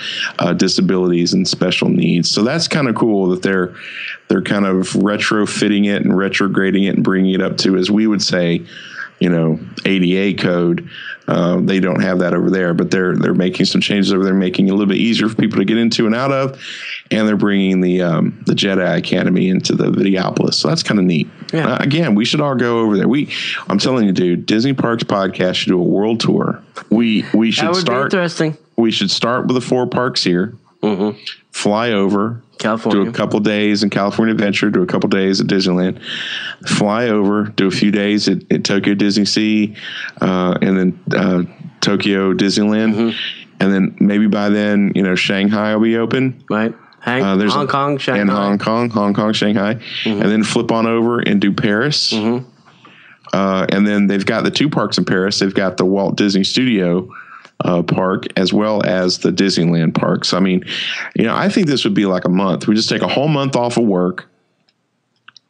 disabilities and special needs. So that's kind of cool that they're kind of retrofitting it and retrograding it and bringing it up to, as we would say, ADA code. They don't have that over there, but they're making some changes over there, making it a little bit easier for people to get into and out of, and they're bringing the Jedi Academy into the Videopolis. So that's kind of neat. Yeah. Again, we should all go over there. I'm telling you, dude, Disney Parks Podcast should do a world tour. We should start. That would be interesting. We should start with the four parks here. Mm-hmm. Fly over California. Do a couple days in California Adventure. Do a couple days at Disneyland. Fly over. Do a few days at Tokyo Disney Sea, and then Tokyo Disneyland, mm-hmm. and then maybe by then Shanghai will be open. Right. Hong Kong, Shanghai, and Hong Kong, Shanghai, mm-hmm. and then flip on over and do Paris. Mm-hmm. And then they've got the two parks in Paris. They've got the Walt Disney Studio. Park as well as the Disneyland parks. I mean, I think this would be like a month. We just take a whole month off of work.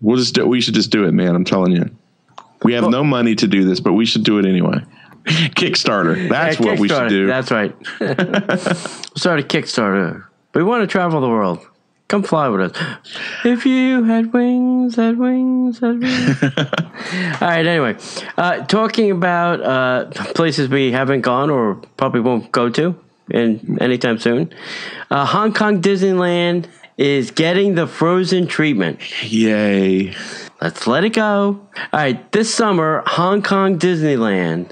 We should just do it, man. I'm telling you, we have no money to do this, but we should do it anyway. Kickstarter. That's what Kickstarter. We should do. That's right. Start a Kickstarter. We want to travel the world. Come fly with us. If you had wings, had wings. All right, anyway. Talking about places we haven't gone or probably won't go to anytime soon. Hong Kong Disneyland is getting the Frozen treatment. Yay. Let's let it go. All right, this summer, Hong Kong Disneyland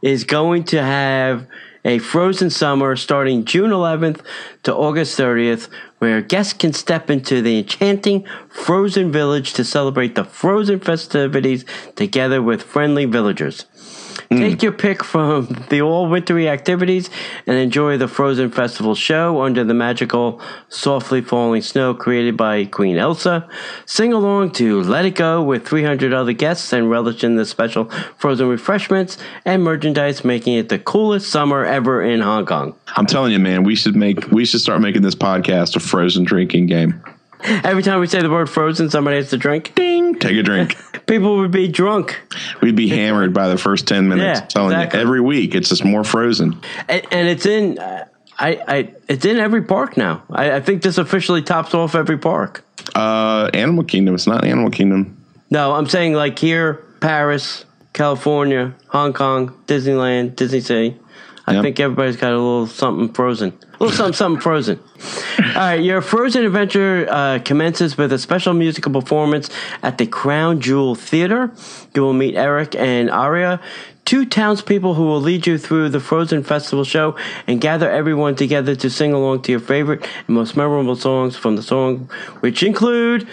is going to have a Frozen summer starting June 11th to August 30th, where guests can step into the enchanting Frozen Village to celebrate the Frozen festivities together with friendly villagers. Take your pick from the all-wintry activities and enjoy the Frozen Festival show under the magical, softly falling snow created by Queen Elsa. Sing along to Let It Go with 300 other guests and relish in the special Frozen refreshments and merchandise, making it the coolest summer ever in Hong Kong. I'm telling you, man, we should start making this podcast a Frozen drinking game. Every time we say the word Frozen, somebody has to drink. Ding! Take a drink. People would be drunk. We'd be hammered by the first 10 minutes. Yeah, telling exactly. You, every week, it's just more Frozen. And it's in it's in every park now. I think this officially tops off every park. Animal Kingdom. It's not Animal Kingdom. No, I'm saying like here, Paris, California, Hong Kong, Disneyland, Disney Sea. I think everybody's got a little something Frozen. A little something Frozen. All right, your Frozen adventure commences with a special musical performance at the Crown Jewel Theater. You will meet Eric and Aria, two townspeople who will lead you through the Frozen Festival show and gather everyone together to sing along to your favorite and most memorable songs from the song, which include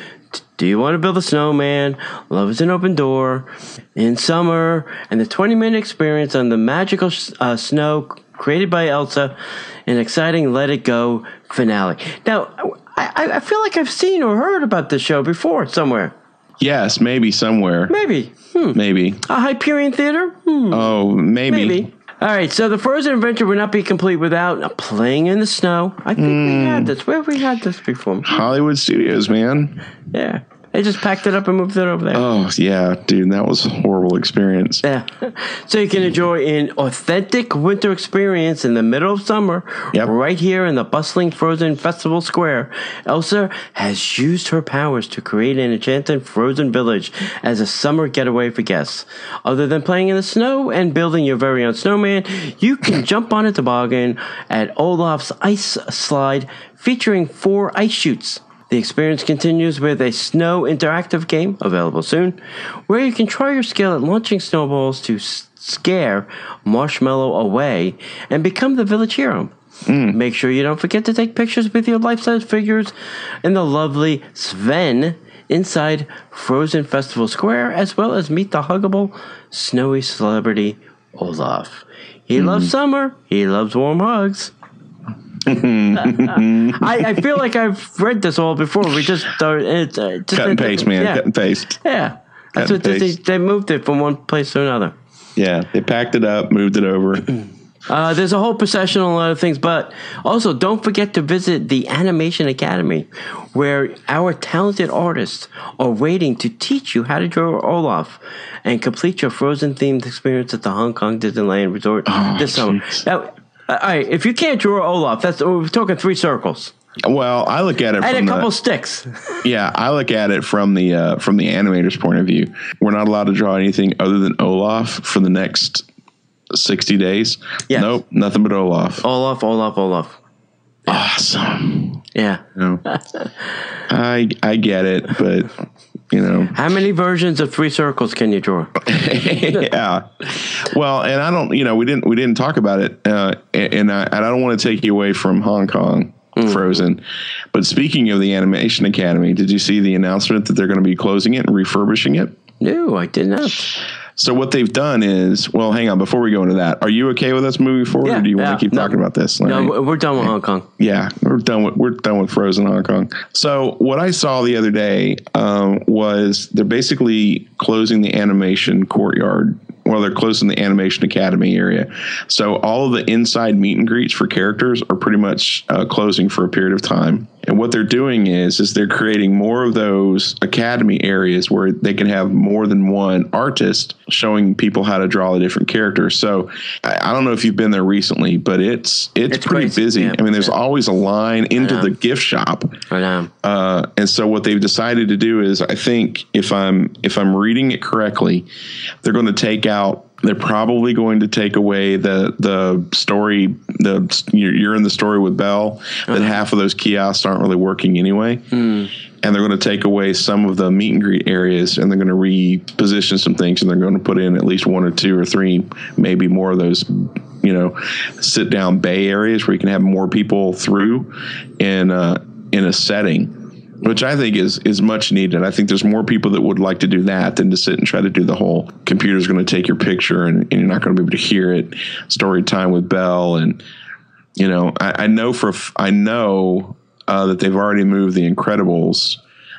Do You Want to Build a Snowman, Love is an Open Door, In Summer, and the 20-minute experience on the magical snow created by Elsa, an exciting Let It Go finale. Now, I feel like I've seen or heard about this show before somewhere. Yes, maybe somewhere. Maybe. Maybe. A Hyperion Theater? Oh, maybe. All right, so the Frozen Adventure would not be complete without Playing in the Snow. I think we had this. Where have we had this before? Hollywood Studios, man. Yeah. They just packed it up and moved it over there. Oh, yeah, dude. That was a horrible experience. Yeah. So you can enjoy an authentic winter experience in the middle of summer, right here in the bustling Frozen Festival Square. Elsa has used her powers to create an enchanted frozen village as a summer getaway for guests. Other than playing in the snow and building your very own snowman, you can jump on a toboggan at Olaf's Ice Slide featuring 4 ice chutes. The experience continues with a snow interactive game, available soon, where you can try your skill at launching snowballs to scare Marshmallow away and become the village hero. Make sure you don't forget to take pictures with your life-size figures and the lovely Sven inside Frozen Festival Square, as well as meet the huggable, snowy celebrity Olaf. He loves summer. He loves warm hugs. I feel like I've read this all before. We just cut and paste, man. Yeah. Cut and paste. Yeah, that's what they moved it from one place to another. Yeah, they packed it up, moved it over. There's a whole procession and a lot of things, but also don't forget to visit the Animation Academy, where our talented artists are waiting to teach you how to draw Olaf and complete your Frozen-themed experience at the Hong Kong Disneyland Resort this summer. Now, all right, if you can't draw Olaf, we're talking 3 circles. Well, I look at it from a couple sticks. Yeah, I look at it from the animator's point of view. We're not allowed to draw anything other than Olaf for the next 60 days. Yes. Nope, nothing but Olaf. Olaf, Olaf, Olaf. Yeah. Awesome. Yeah. You know, I get it, but... You know, how many versions of 3 circles can you draw? Yeah, well, and I don't. You know, we didn't talk about it, and I don't want to take you away from Hong Kong Frozen. But speaking of the Animation Academy, did you see the announcement that they're going to be closing it and refurbishing it? No, I did not. So what they've done is, well, hang on. Before we go into that, are you okay with us moving forward, or do you want to keep talking about this? Larry? No, we're done with Hong Kong. Yeah, we're done with Frozen Hong Kong. So what I saw the other day was they're basically closing the animation courtyard. Well, they're closing the Animation Academy area. So all of the inside meet and greets for characters are pretty much closing for a period of time. And what they're doing is they're creating more of those academy areas where they can have more than one artist showing people how to draw the different characters. So I don't know if you've been there recently, but it's pretty crazy. Busy. Yeah. I mean, there's always a line into the gift shop. And so what they've decided to do is, I think if I'm reading it correctly, they're going to take out. They're probably going to take away the story. You're in the story with Belle. That half of those kiosks aren't really working anyway, and they're going to take away some of the meet and greet areas, and they're going to reposition some things, and they're going to put in at least 1 or 2 or 3, maybe more of those, you know, sit down bay areas where you can have more people through in a setting. Which I think is much needed. I think there's more people that would like to do that than to sit and try to do the whole computer's going to take your picture and you're not going to be able to hear it. Story time with Belle, and you know, I know that they've already moved the Incredibles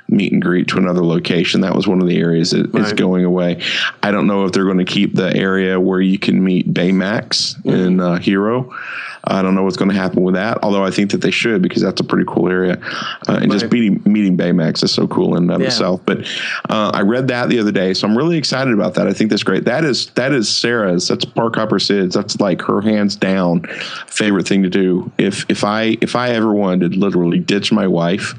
meet and greet to another location. That was one of the areas that is going away. I don't know if they're going to keep the area where you can meet Baymax and Hero. I don't know what's going to happen with that, although I think that they should, because that's a pretty cool area. And just meeting Baymax is so cool in and of itself. But I read that the other day, so I'm really excited about that. I think that's great. That is Sarah's. That's Park Hopper Sid's. That's like her hands down favorite thing to do. If I ever wanted to literally ditch my wife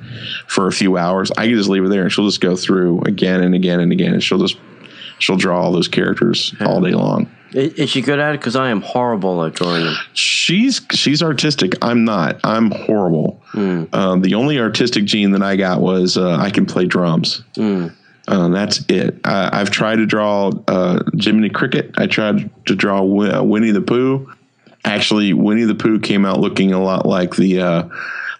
for a few hours, I could just leave her there, and she'll just go through again and again and again, and she'll draw all those characters all day long. Is she good at it? Because I am horrible at drawing them. She's artistic. I'm not. I'm horrible. The only artistic gene that I got was I can play drums. That's it. I've tried to draw Jiminy Cricket. I tried to draw Winnie the Pooh. Actually, Winnie the Pooh came out looking a lot like the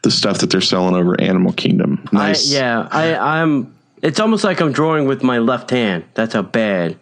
stuff that they're selling over Animal Kingdom. Nice. I'm. It's almost like I'm drawing with my left hand. That's how bad.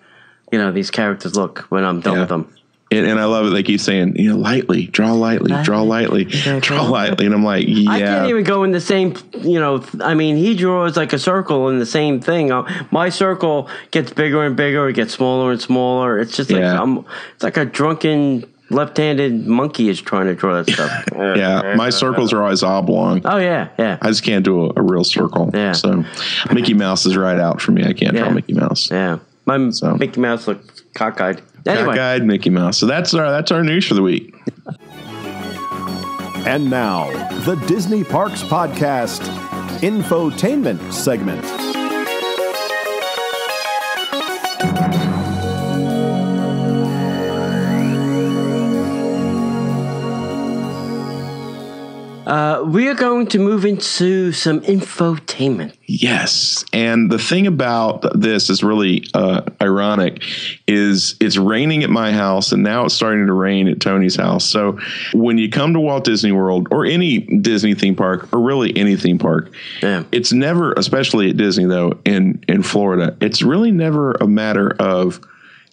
You know, these characters look when I'm done with them. And I love it. They keep saying, you know, lightly, draw lightly, draw lightly, draw lightly. And I'm like, yeah. I can't even go in the same, you know, I mean, he draws like a circle in the same thing. My circle gets bigger and bigger. It gets smaller and smaller. It's just like, it's like a drunken left-handed monkey is trying to draw that stuff. Yeah, my circles are always oblong. Oh, yeah, yeah. I just can't do a real circle. Yeah. So Mickey Mouse is right out for me. I can't draw Mickey Mouse. Yeah. My Mickey Mouse looks cockeyed. Anyway. Cockeyed Mickey Mouse. So that's our news for the week. And now, the Disney Parks Podcast Infotainment segment. We are going to move into some infotainment. Yes. And the thing about this is really ironic is it's raining at my house and now it's starting to rain at Tony's house. So when you come to Walt Disney World or any Disney theme park or really any theme park, it's never, especially at Disney though, in Florida, it's really never a matter of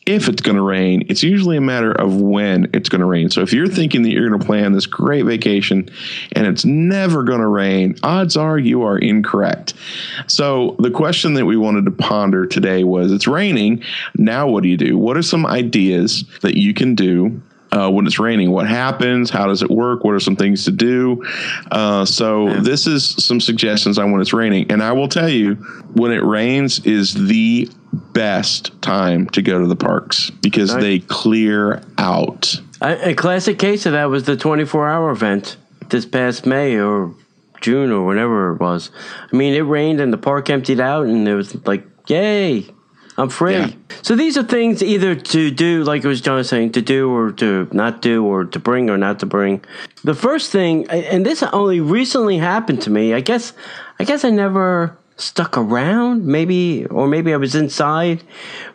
if it's going to rain, it's usually a matter of when it's going to rain. So if you're thinking that you're going to plan this great vacation and it's never going to rain, odds are you are incorrect. So the question that we wanted to ponder today was, it's raining. Now what do you do? What are some ideas that you can do when it's raining? What happens? How does it work? What are some things to do? So this is some suggestions on when it's raining. And I will tell you, when it rains is the best time to go to the parks because they clear out. A classic case of that was the 24-hour event this past May or June or whenever it was. I mean, it rained and the park emptied out and it was like, yay, I'm free. Yeah. So these are things either to do, like it was John saying, to do or to not do or to bring or not to bring. The first thing, and this only recently happened to me, I guess I never stuck around, maybe I was inside,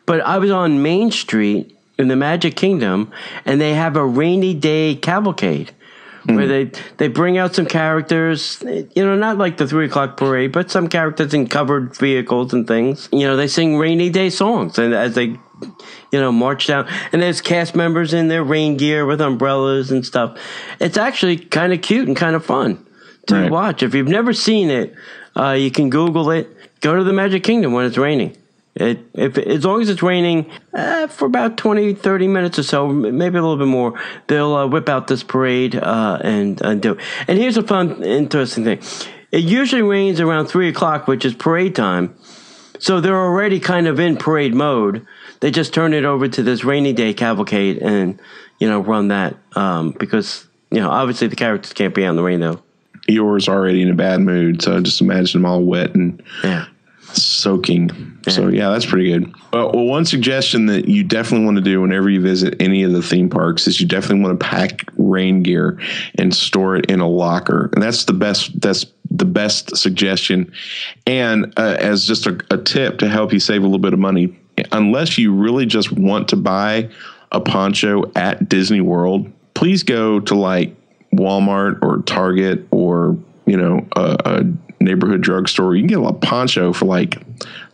but I was on Main Street in the Magic Kingdom, and they have a rainy day cavalcade where they bring out some characters, you know, not like the 3 o'clock parade, but some characters in covered vehicles and things. You know, they sing rainy day songs, and as they, you know, march down, and there's cast members in their rain gear with umbrellas and stuff. It's actually kind of cute and kind of fun to watch. If you've never seen it, you can Google it. Go to the Magic Kingdom when it's raining. As long as it's raining for about 20, 30 minutes or so, maybe a little bit more, they'll whip out this parade and do it. And here's a fun, interesting thing. It usually rains around 3 o'clock, which is parade time. So they're already kind of in parade mode. They just turn it over to this rainy day cavalcade and, you know, run that because, you know, obviously the characters can't be out in the rain, though. Eeyore's already in a bad mood, so just imagine them all wet and soaking. Yeah. So, yeah, that's pretty good. Well, one suggestion that you definitely want to do whenever you visit any of the theme parks is you definitely want to pack rain gear and store it in a locker. And that's the best. That's the best suggestion. And as just a tip to help you save a little bit of money, unless you really just want to buy a poncho at Disney World, please go to like Walmart or Target or, you know, a neighborhood drugstore. You can get a poncho for like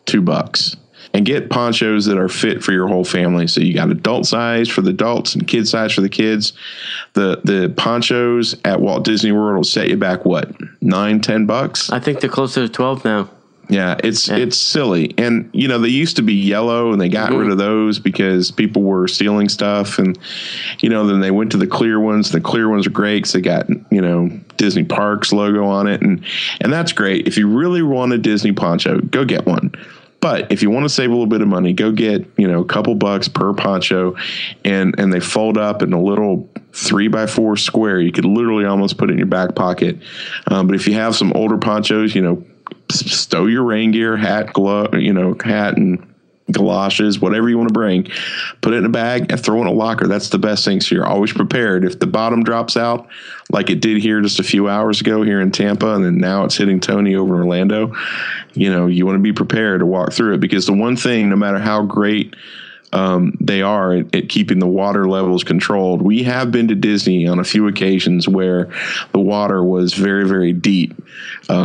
$2 and get ponchos that are fit for your whole family. So you got adult size for the adults and kid size for the kids. The ponchos at Walt Disney World will set you back what, $9, $10? I think they're closer to 12 now. Yeah, it's silly. And, you know, they used to be yellow and they got rid of those because people were stealing stuff. And, you know, then they went to the clear ones. The clear ones are great because they got, you know, Disney Parks logo on it. And that's great. If you really want a Disney poncho, go get one. But if you want to save a little bit of money, go get, you know, a couple bucks per poncho, and they fold up in a little 3x4 square. You could literally almost put it in your back pocket. But if you have some older ponchos, you know, stow your rain gear, hat, glove, you know, hat and galoshes, whatever you want to bring, put it in a bag and throw in a locker. That's the best thing. So you're always prepared. If the bottom drops out like it did here just a few hours ago here in Tampa, and then now it's hitting Tony over in Orlando, you know, you want to be prepared to walk through it, because the one thing, no matter how great they are at keeping the water levels controlled. We have been to Disney on a few occasions where the water was very, very deep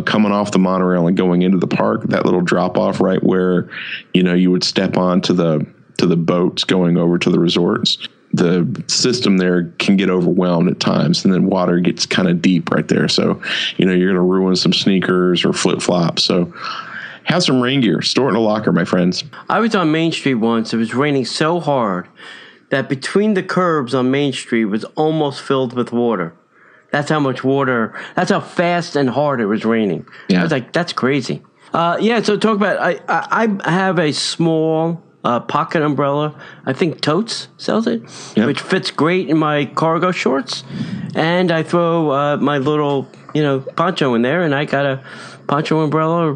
coming off the monorail and going into the park. That little drop off right where, you know, you would step onto the boats going over to the resorts. the system there can get overwhelmed at times, and then water gets kind of deep right there. So, you know, you're going to ruin some sneakers or flip flops. So have some rain gear, store it in a locker, my friends. I was on Main Street once. It was raining so hard that between the curbs on Main Street was almost filled with water. That's how much water, that's how fast and hard it was raining. Yeah. I was like, that's crazy. Yeah, so talk about, I have a small pocket umbrella. I think Totes sells it, yep, which fits great in my cargo shorts. And I throw my little, you know, poncho in there, and I got a poncho umbrella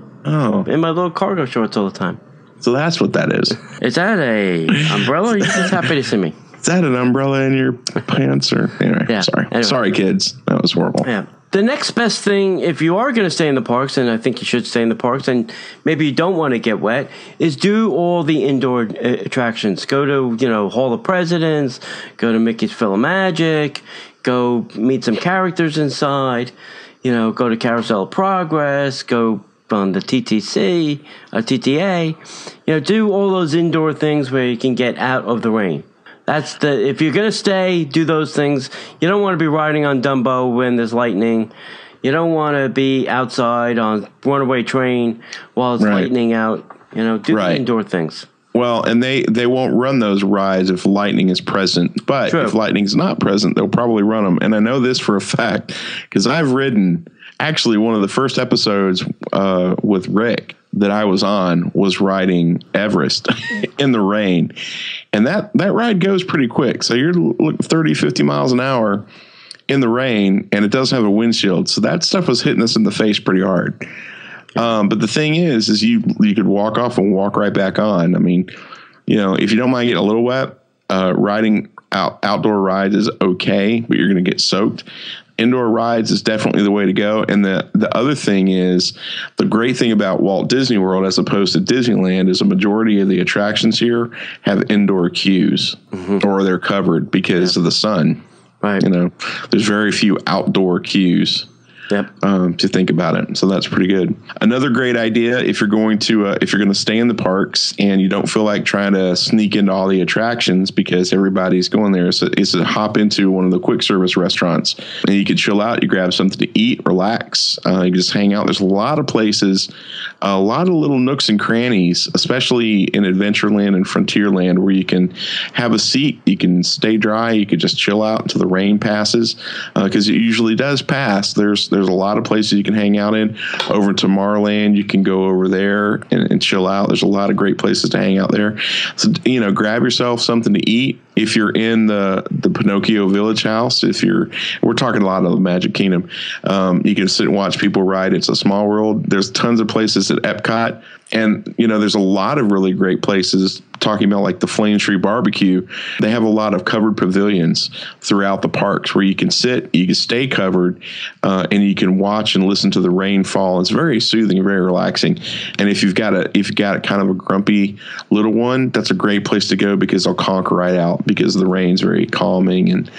in my little cargo shorts all the time. So that's what that is. Is that a umbrella? Or you're just happy to see me? Is that an umbrella in your pants? Or anyway, yeah, sorry. Anyway. Sorry, kids. That was horrible. Yeah. The next best thing, if you are going to stay in the parks, and I think you should stay in the parks, and maybe you don't want to get wet, is do all the indoor attractions. Go to, you know, Hall of Presidents, go to Mickey's Philomagic, go meet some characters inside, you know, go to Carousel of Progress, go on the TTC, TTA, you know, do all those indoor things where you can get out of the rain. That's the, if you're going to stay, do those things. You don't want to be riding on Dumbo when there's lightning. You don't want to be outside on runaway train while it's lightning out. You know, do the indoor things. Well, and they won't run those rides if lightning is present. But if lightning's not present, they'll probably run them. And I know this for a fact because I've ridden, actually one of the first episodes with Rick that I was on was riding Everest in the rain. And that ride goes pretty quick. So you're 30, 50 miles an hour in the rain, and it doesn't have a windshield. So that stuff was hitting us in the face pretty hard. But the thing is you could walk off and walk right back on. I mean, you know, if you don't mind getting a little wet, riding outdoor rides is okay, but you're going to get soaked. Indoor rides is definitely the way to go. And the other thing is, the great thing about Walt Disney World as opposed to Disneyland is a majority of the attractions here have indoor queues, or they're covered because of the sun. Right. You know, there's very few outdoor queues. Yep. To think about it. So that's pretty good. Another great idea, if you're going to stay in the parks and you don't feel like trying to sneak into all the attractions because everybody's going there, is to hop into one of the quick service restaurants, and you can chill out. You grab something to eat, relax. You can just hang out. There's a lot of places, a lot of little nooks and crannies, especially in Adventureland and Frontierland, where you can have a seat, you can stay dry, you could just chill out until the rain passes, because it usually does pass. There's a lot of places you can hang out in. Over Tomorrowland, you can go over there and chill out. There's a lot of great places to hang out there. So, you know, grab yourself something to eat. If you're in the Pinocchio Village house, we're talking a lot of the Magic Kingdom, you can sit and watch people ride It's a Small World. There's tons of places at Epcot. And, you know, there's a lot of really great places, talking about like the Flame Tree Barbecue. They have a lot of covered pavilions throughout the parks where you can sit, you can stay covered, and you can watch and listen to the rainfall. It's very soothing, very relaxing. And if you've got kind of a grumpy little one, that's a great place to go because they'll conk right out because the rain's very calming. And,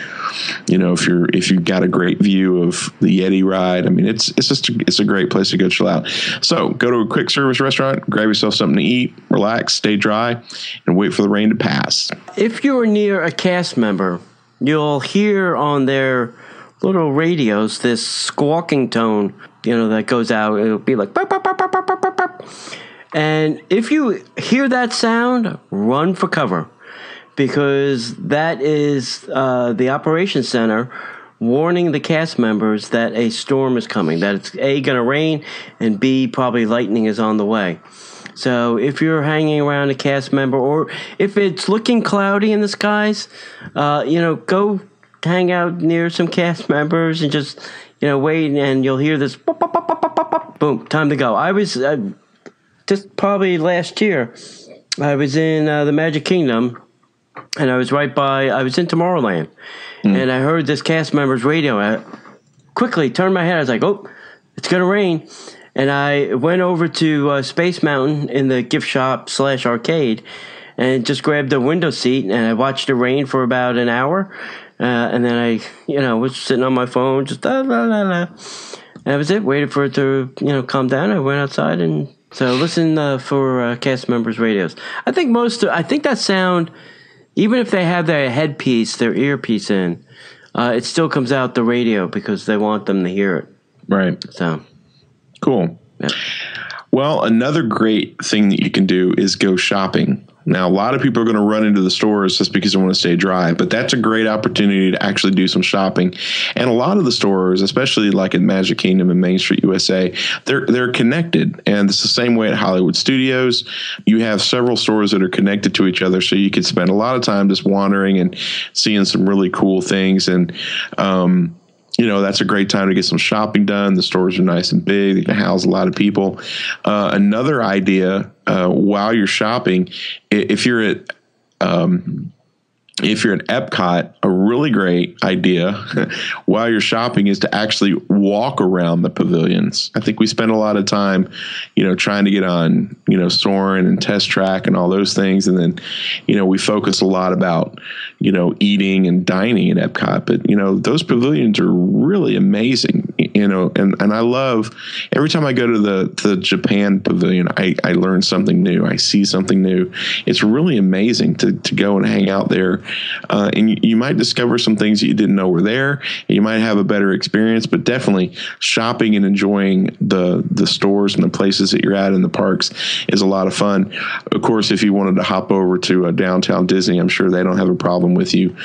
you know, if you've got a great view of the Yeti ride, I mean, it's just a great place to go chill out. So go to a quick service restaurant, grab yourself something to eat, relax, stay dry, and wait for the rain to pass. If you're near a cast member, you'll hear on their little radios this squawking tone, you know, that goes out. It'll be like, pop, pop, pop, pop, pop, pop, pop. And if you hear that sound, run for cover, because that is the operations center warning the cast members that a storm is coming, that it's A, going to rain, and B, probably lightning is on the way. So if you're hanging around a cast member, or if it's looking cloudy in the skies, you know, go hang out near some cast members and just, you know, wait, and you'll hear this, pop, pop, pop, pop, pop, pop, boom, time to go. I was just probably last year, I was in the Magic Kingdom, and I was in Tomorrowland. And I heard this cast member's radio. I quickly turned my head. I was like, oh, it's going to rain. And I went over to Space Mountain in the gift shop / arcade and just grabbed a window seat. And I watched it rain for about an hour. And then I, you know, was sitting on my phone, just da, da, da, da. And that was it. Waited for it to, you know, calm down. I went outside. And so listen for cast members' radios. I think that sound Even if they have their headpiece, their earpiece in, it still comes out the radio because they want them to hear it. Right. So. Cool. Yeah. Well, another great thing that you can do is go shopping. Now, a lot of people are going to run into the stores just because they want to stay dry, but that's a great opportunity to actually do some shopping. And a lot of the stores, especially like in Magic Kingdom and Main Street USA, they're connected. And it's the same way at Hollywood Studios. You have several stores that are connected to each other, so you can spend a lot of time just wandering and seeing some really cool things. And, you know, that's a great time to get some shopping done. The stores are nice and big. They can house a lot of people. Another idea while you're shopping, if you're at Epcot, a really great idea while you're shopping is to actually walk around the pavilions. I think we spend a lot of time, you know, trying to get on, you know, Soarin' and Test Track and all those things. And then, you know, we focus a lot about, you know, eating and dining at Epcot, but you know, those pavilions are really amazing, you know, and I love every time I go to the Japan pavilion, I learn something new. I see something new. It's really amazing to go and hang out there. And you might discover some things that you didn't know were there. And you might have a better experience, but definitely shopping and enjoying the stores and the places that you're at in the parks is a lot of fun. Of course, if you wanted to hop over to downtown Disney, I'm sure they don't have a problem with you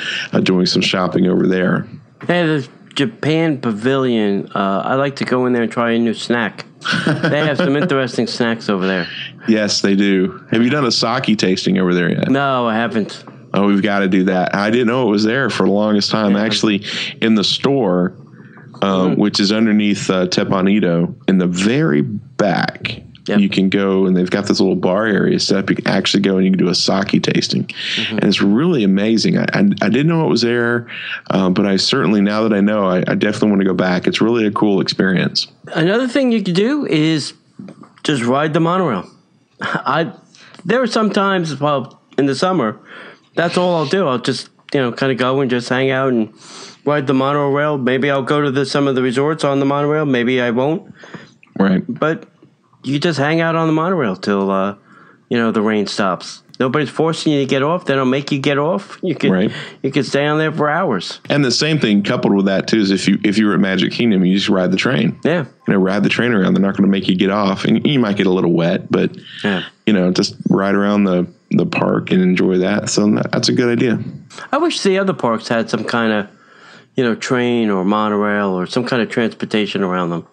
doing some shopping over there. Hey, the Japan Pavilion, I like to go in there and try a new snack. They have some interesting snacks over there. Yes, they do. Have you done a sake tasting over there yet? No, I haven't. Oh, we've got to do that. I didn't know it was there for the longest time. Yeah. Actually, in the store, which is underneath Teppon Edo, in the very back, yep, you can go, and they've got this little bar area set up. You can actually go and you can do a sake tasting. Mm-hmm. And it's really amazing. I didn't know it was there, but I certainly, now that I know, I definitely want to go back. It's really a cool experience. Another thing you could do is just ride the monorail. There are some times, well, in the summer, that's all I'll do. I'll just, you know, kind of go and just hang out and ride the monorail. Maybe I'll go to some of the resorts on the monorail. Maybe I won't. Right. But you just hang out on the monorail till, you know, the rain stops. Nobody's forcing you to get off. They don't make you get off. You can stay on there for hours. And the same thing coupled with that too is if you were at Magic Kingdom, you just ride the train. Yeah, you know, ride the train around. They're not going to make you get off, and you might get a little wet, but yeah, you know, just ride around the park and enjoy that. So that's a good idea. I wish the other parks had some kind of, you know, train or monorail or some kind of transportation around them.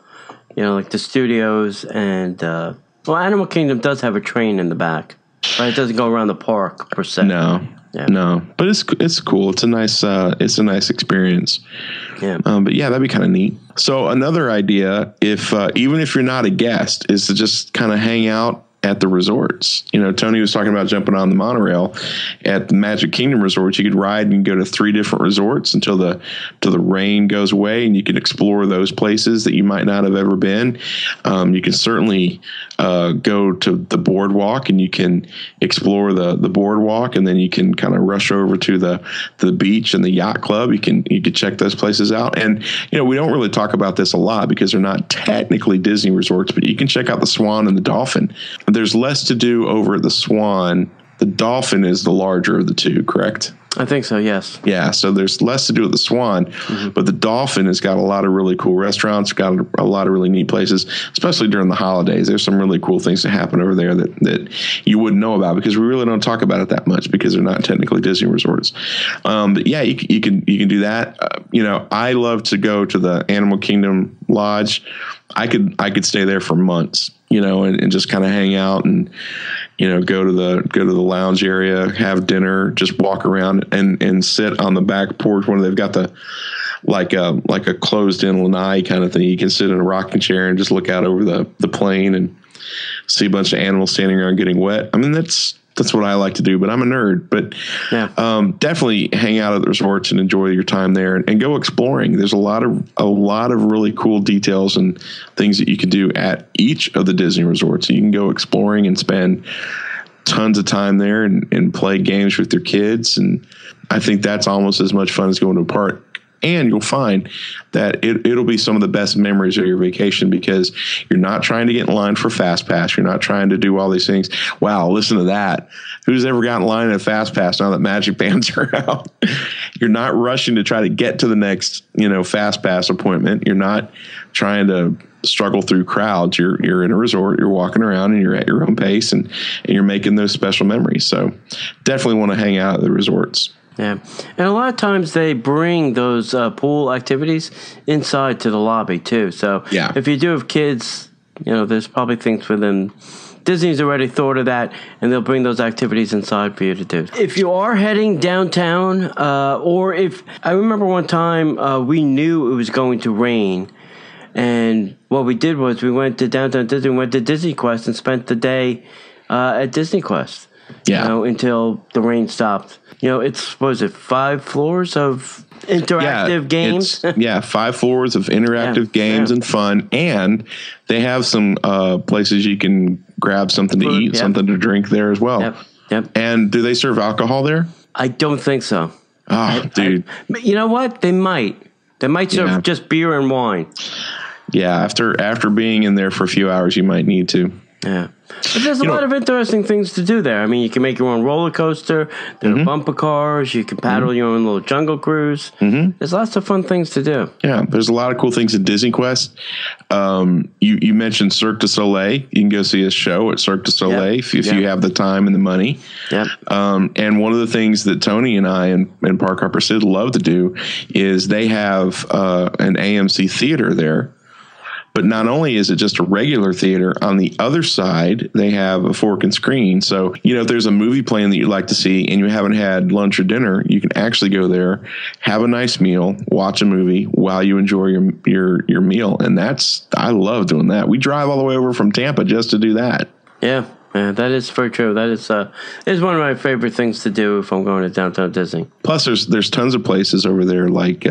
You know, like the studios and well, Animal Kingdom does have a train in the back. But it doesn't go around the park per se. No, yeah, no. But it's cool. It's a nice it's a nice experience. Yeah. But yeah, that'd be kind of neat. So another idea, if even if you're not a guest, is to just kind of hang out at the resorts. You know, Tony was talking about jumping on the monorail at the Magic Kingdom resorts. You could ride and go to 3 different resorts until the rain goes away, and you can explore those places that you might not have ever been. You can certainly go to the boardwalk, and you can explore the boardwalk, and then you can kind of rush over to the beach and the yacht club. You can check those places out. And you know, we don't really talk about this a lot because they're not technically Disney resorts, but you can check out the Swan and the Dolphin. There's less to do over at the Swan. The Dolphin is the larger of the two, correct? I think so, yes. Yeah, so there's less to do at the Swan, but the Dolphin has got a lot of really cool restaurants, got a lot of really neat places, especially during the holidays. There's some really cool things that happen over there that you wouldn't know about because we really don't talk about it that much because they're not technically Disney resorts. But yeah, you can do that. You know, I love to go to the Animal Kingdom Lodge. I could stay there for months, you know, and just kind of hang out and, you know, go to the lounge area, have dinner, just walk around and sit on the back porch when they've got the like a closed in lanai kind of thing. You can sit in a rocking chair and just look out over the plain and see a bunch of animals standing around getting wet. I mean, that's what I like to do, but I'm a nerd. But yeah, definitely hang out at the resorts and enjoy your time there, and go exploring. There's a lot of really cool details and things that you can do at each of the Disney resorts. You can go exploring and spend tons of time there and play games with your kids. And I think that's almost as much fun as going to a park and you'll find that it'll be some of the best memories of your vacation, because you're not trying to get in line for Fast Pass. You're not trying to do all these things. Wow, listen to that. Who's ever got in line at Fast Pass now that Magic Bands are out? You're not rushing to try to get to the next, Fast Pass appointment. You're not trying to struggle through crowds. You're in a resort, you're walking around, and you're at your own pace, and you're making those special memories. So definitely want to hang out at the resorts. Yeah. And a lot of times they bring those pool activities inside to the lobby too. So yeah, if you do have kids, there's probably things for them. Disney's already thought of that, and they'll bring those activities inside for you to do. If you are heading downtown, or if I remember one time we knew it was going to rain, and what we did was we went to downtown Disney, went to Disney Quest, and spent the day at Disney Quest. Yeah. Until the rain stopped. It's, what is it, 5 floors of interactive games? Yeah, 5 floors of interactive games and fun. And they have some places you can grab something to eat, something to drink there as well. Yep. And do they serve alcohol there? I don't think so. Oh, dude. You know what? They might. They might serve just beer and wine. Yeah, after being in there for a few hours, you might need to. Yeah. But there's a lot of interesting things to do there. I mean, you can make your own roller coaster. There are bumper cars. You can paddle your own little jungle cruise. There's lots of fun things to do. Yeah, there's a lot of cool things at Disney Quest. You mentioned Cirque du Soleil. You can go see a show at Cirque du Soleil if you have the time and the money. Yeah. And one of the things that Tony and I and Park Hopper Sid love to do is they have an AMC theater there. But not only is it just a regular theater, on the other side, they have a fork and screen. So, if there's a movie playing that you'd like to see and you haven't had lunch or dinner, you can actually go there, have a nice meal, watch a movie while you enjoy your meal. And I love doing that. We drive all the way over from Tampa just to do that. Yeah. Yeah, that is very true. That is one of my favorite things to do if I'm going to downtown Disney. Plus, there's tons of places over there. Like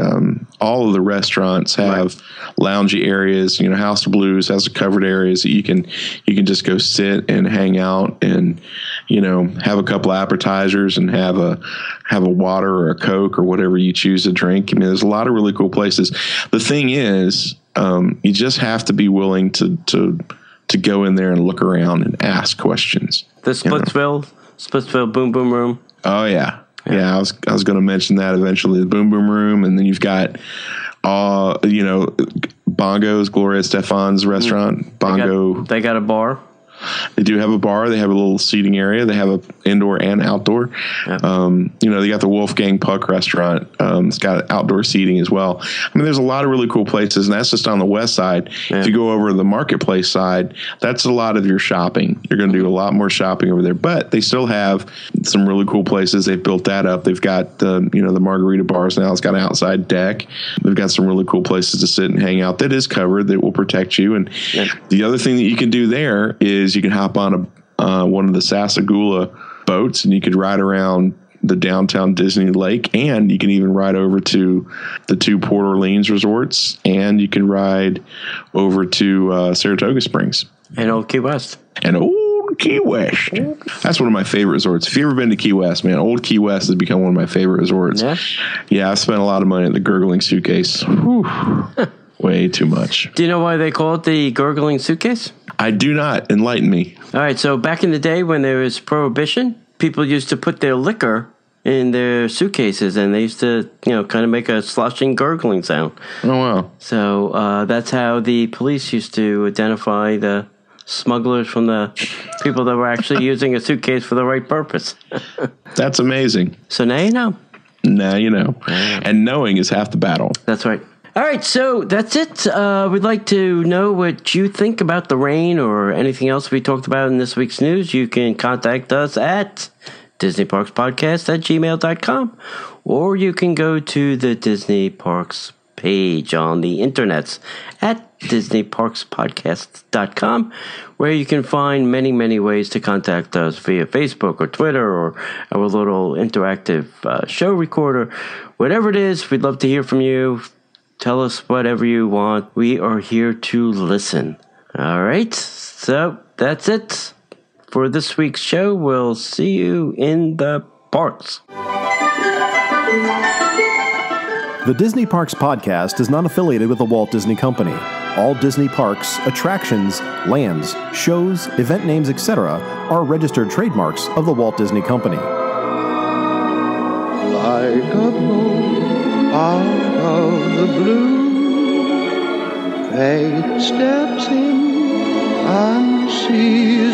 all of the restaurants have loungy areas. House of Blues has a covered areas that you can just go sit and hang out, and have a couple appetizers and have a water or a Coke or whatever you choose to drink. I mean, there's a lot of really cool places. The thing is, you just have to be willing to go in there and look around and ask questions. The Splitsville Boom Boom Room. Oh, yeah. Yeah, I was going to mention that eventually, the Boom Boom Room. And then you've got, Bongo's, Gloria Stefan's restaurant. Bongo. They got a bar. They do have a bar. They have a little seating area. They have an indoor and outdoor. Yep. They got the Wolfgang Puck restaurant. It's got outdoor seating as well. I mean, there's a lot of really cool places, and that's just on the west side. Yeah. If you go over to the marketplace side, that's a lot of your shopping. You're going to do a lot more shopping over there, but they still have some really cool places. They've built that up. They've got the margarita bars now. It's got an outside deck. They've got some really cool places to sit and hang out that is covered, that will protect you. And the other thing that you can do there is you can hop on one of the Sasagula boats, and you could ride around the downtown Disney lake, and you can even ride over to the 2 Port Orleans resorts, and you can ride over to Saratoga Springs. And Old Key West. Key West. That's one of my favorite resorts. If you've ever been to Key West, man, Old Key West has become one of my favorite resorts. Yeah, I've spent a lot of money at the Gurgling Suitcase. Way too much. Do you know why they call it the Gurgling Suitcase? I do not. Enlighten me. All right. So back in the day when there was Prohibition, people used to put their liquor in their suitcases, and they used to, kind of make a sloshing, gurgling sound. Oh, wow. So that's how the police used to identify the smugglers from the people that were actually using a suitcase for the right purpose. That's amazing. So now you know. Now you know. And knowing is half the battle. That's right. All right, so that's it. We'd like to know what you think about the rain or anything else we talked about in this week's news. You can contact us at DisneyParksPodcast@gmail.com, or you can go to the Disney Parks page on the internets at DisneyParksPodcast.com, where you can find many, many ways to contact us via Facebook or Twitter or our little interactive show recorder. Whatever it is, we'd love to hear from you. Tell us whatever you want. We are here to listen. All right. So that's it for this week's show. We'll see you in the parks. The Disney Parks Podcast is not affiliated with the Walt Disney Company. All Disney parks, attractions, lands, shows, event names, etc. are registered trademarks of the Walt Disney Company. Like a bolt out of the blue, fate steps in and sees